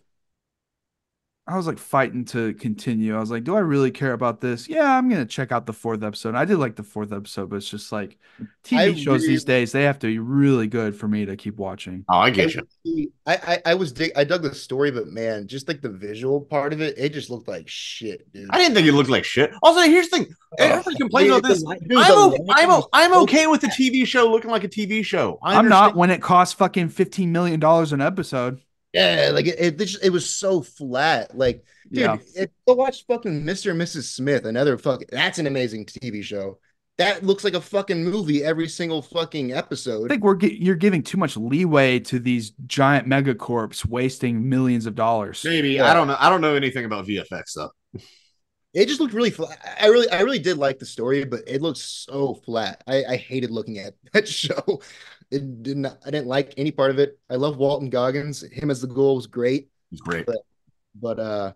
I was like fighting to continue. I was like, do I really care about this? Yeah, I'm gonna check out the fourth episode. I did like the fourth episode, but it's just like T V I shows really... these days. They have to be really good for me to keep watching. Oh, I get I, you. I I, I was dig- I dug the story, but man, just like the visual part of it, it just looked like shit, dude. I didn't think it looked like shit. Also, here's the thing. Everyone complains about this. I'm I'm I'm okay with the T V show looking like a T V show. I I'm not when it costs fucking fifteen million dollars an episode. Yeah, like it, it, it, just, it was so flat. Like, dude, yeah. it, go watch fucking Mister and Missus Smith. Another fucking that's an amazing T V show. That looks like a fucking movie every single fucking episode. I think we're you're giving too much leeway to these giant megacorps wasting millions of dollars. Maybe yeah. I don't know. I don't know anything about V F X though. It just looked really flat. I really, I really did like the story, but it looked so flat. I, I hated looking at that show. It did not, I didn't like any part of it. I love Walton Goggins. Him as the ghoul was great. He's great. But, but uh,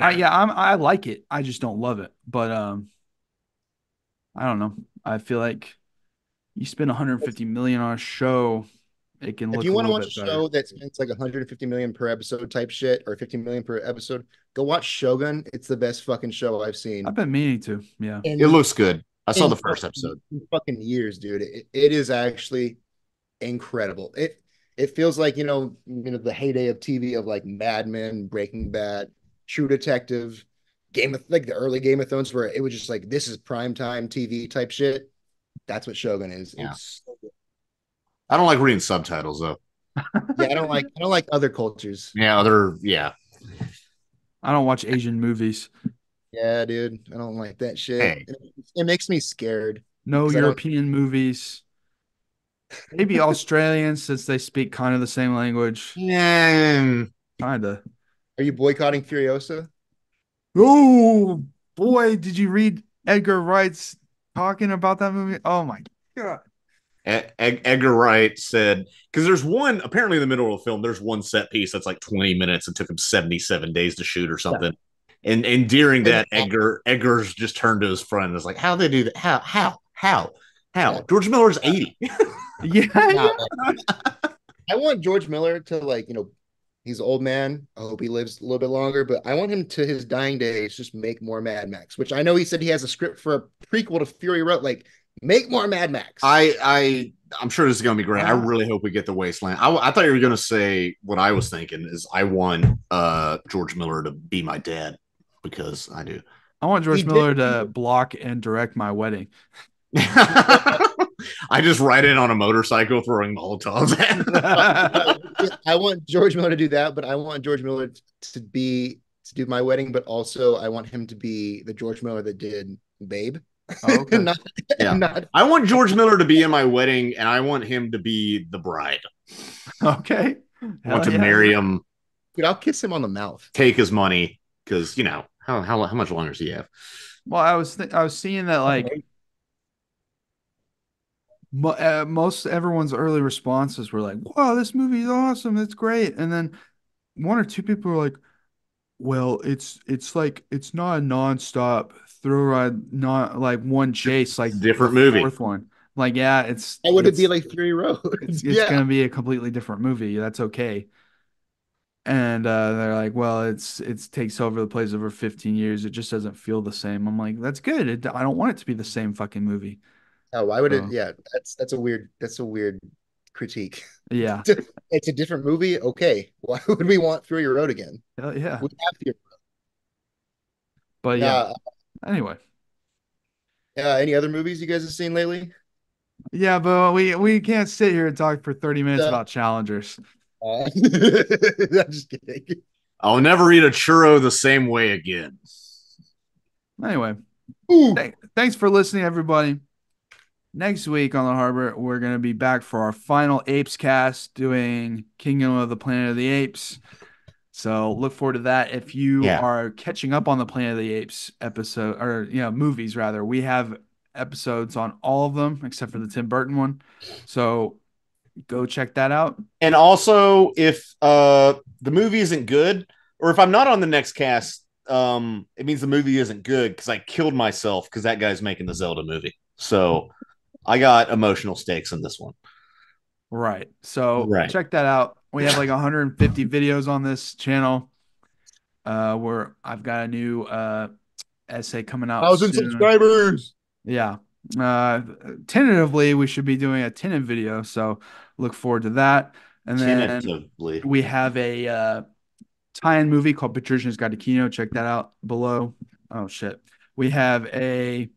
I, yeah, I'm, I like it. I just don't love it. But um, I don't know. I feel like you spend one hundred fifty million dollars on a show, it can if look. If you want to watch a show better. That spends like one hundred fifty million dollars per episode type shit, or fifty million dollars per episode, go watch Shogun. It's the best fucking show I've seen. I've been meaning to. Yeah, and it looks good. I saw the first episode. Fucking years, dude. It, it is actually incredible. It it feels like, you know, you know, the heyday of T V of like Mad Men, Breaking Bad, True Detective, Game of like the early Game of Thrones, where it was just like this is primetime T V type shit. That's what Shogun is. Yeah. It's so good. I don't like reading subtitles though. Yeah, I don't like I don't like other cultures. Yeah, other yeah. I don't watch Asian movies. Yeah, dude, I don't like that shit. Hey. It, it makes me scared. No European movies. Maybe Australians, since they speak kind of the same language. Yeah, kinda. Are you boycotting Furiosa? Oh boy, did you read Edgar Wright's talking about that movie? Oh my god. Edgar Wright said, because there's one apparently in the middle of the film, there's one set piece that's like twenty minutes and took him seventy-seven days to shoot or something. Yeah. And and during that, Edgar Edgar's just turned to his friend and was like, "How they do that? How how how how?" George Miller's eighty. Yeah, nah, I want George Miller to like you know, he's an old man. I hope he lives a little bit longer, but I want him to his dying days just make more Mad Max. Which I know he said he has a script for a prequel to Fury Road. Like, make more Mad Max. I I I'm sure this is gonna be great. I really hope we get the Wasteland. I, I thought you were gonna say what I was thinking is I want uh George Miller to be my dad. Because I do. I want George he Miller did. to block and direct my wedding. I just ride in on a motorcycle throwing Molotovs at. I want George Miller to do that, but I want George Miller to be to do my wedding, but also I want him to be the George Miller that did Babe. Oh, okay. not, yeah. not... I want George Miller to be in my wedding, and I want him to be the bride. Okay. Hell I want yeah. to marry him. Dude, I'll kiss him on the mouth. Take his money. Because you know how how how much longer does he have? Well, I was th- I was seeing that like mo- uh, most everyone's early responses were like, "Wow, this movie is awesome! It's great!" And then one or two people were like, "Well, it's it's like it's not a nonstop thrill ride, not like one chase, like different movie, fourth one." Like, yeah, it's that would it be like Fury Road? It's, it's yeah. gonna be a completely different movie. That's okay. And uh, they're like, well, it's it takes over the place over fifteen years. It just doesn't feel the same. I'm like, that's good. It, I don't want it to be the same fucking movie. Oh, why would so. it? Yeah, that's that's a weird that's a weird critique. Yeah, it's a, it's a different movie. Okay, why would we want Fury Road again? Hell yeah, we have Fury Road. But yeah, uh, anyway. Uh, any other movies you guys have seen lately? Yeah, but we we can't sit here and talk for thirty minutes uh, about Challengers. Uh, I'm just kidding. I'll never eat a churro the same way again. Anyway, th- thanks for listening, everybody. Next week on The Harbor, we're going to be back for our final Apes cast, doing Kingdom of the Planet of the Apes. So look forward to that. If you yeah. are catching up on the Planet of the Apes episode, or you know, movies rather, we have episodes on all of them except for the Tim Burton one. So go check that out. And also, if uh, the movie isn't good, or if I'm not on the next cast, um, it means the movie isn't good, because I killed myself because that guy's making the Zelda movie. So I got emotional stakes in this one. Right. So right. check that out. We have like one hundred fifty videos on this channel. Uh, where I've got a new uh essay coming out. Thousand soon. subscribers. Yeah. Uh, tentatively, we should be doing a Tenet video. So look forward to that. And then we have a uh tie-in movie called Patrician's Guide to Kino. Check that out below. Oh shit. We have a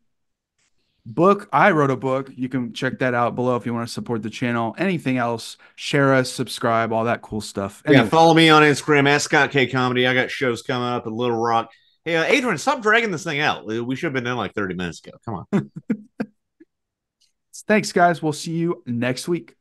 book. I wrote a book. You can check that out below if you want to support the channel. Anything else, share us, subscribe, all that cool stuff. Anyway. Yeah, follow me on Instagram at Scott K Comedy. I got shows coming up at Little Rock. Hey, uh, Adrian, stop dragging this thing out. We should have been done like thirty minutes ago. Come on. Thanks, guys. We'll see you next week.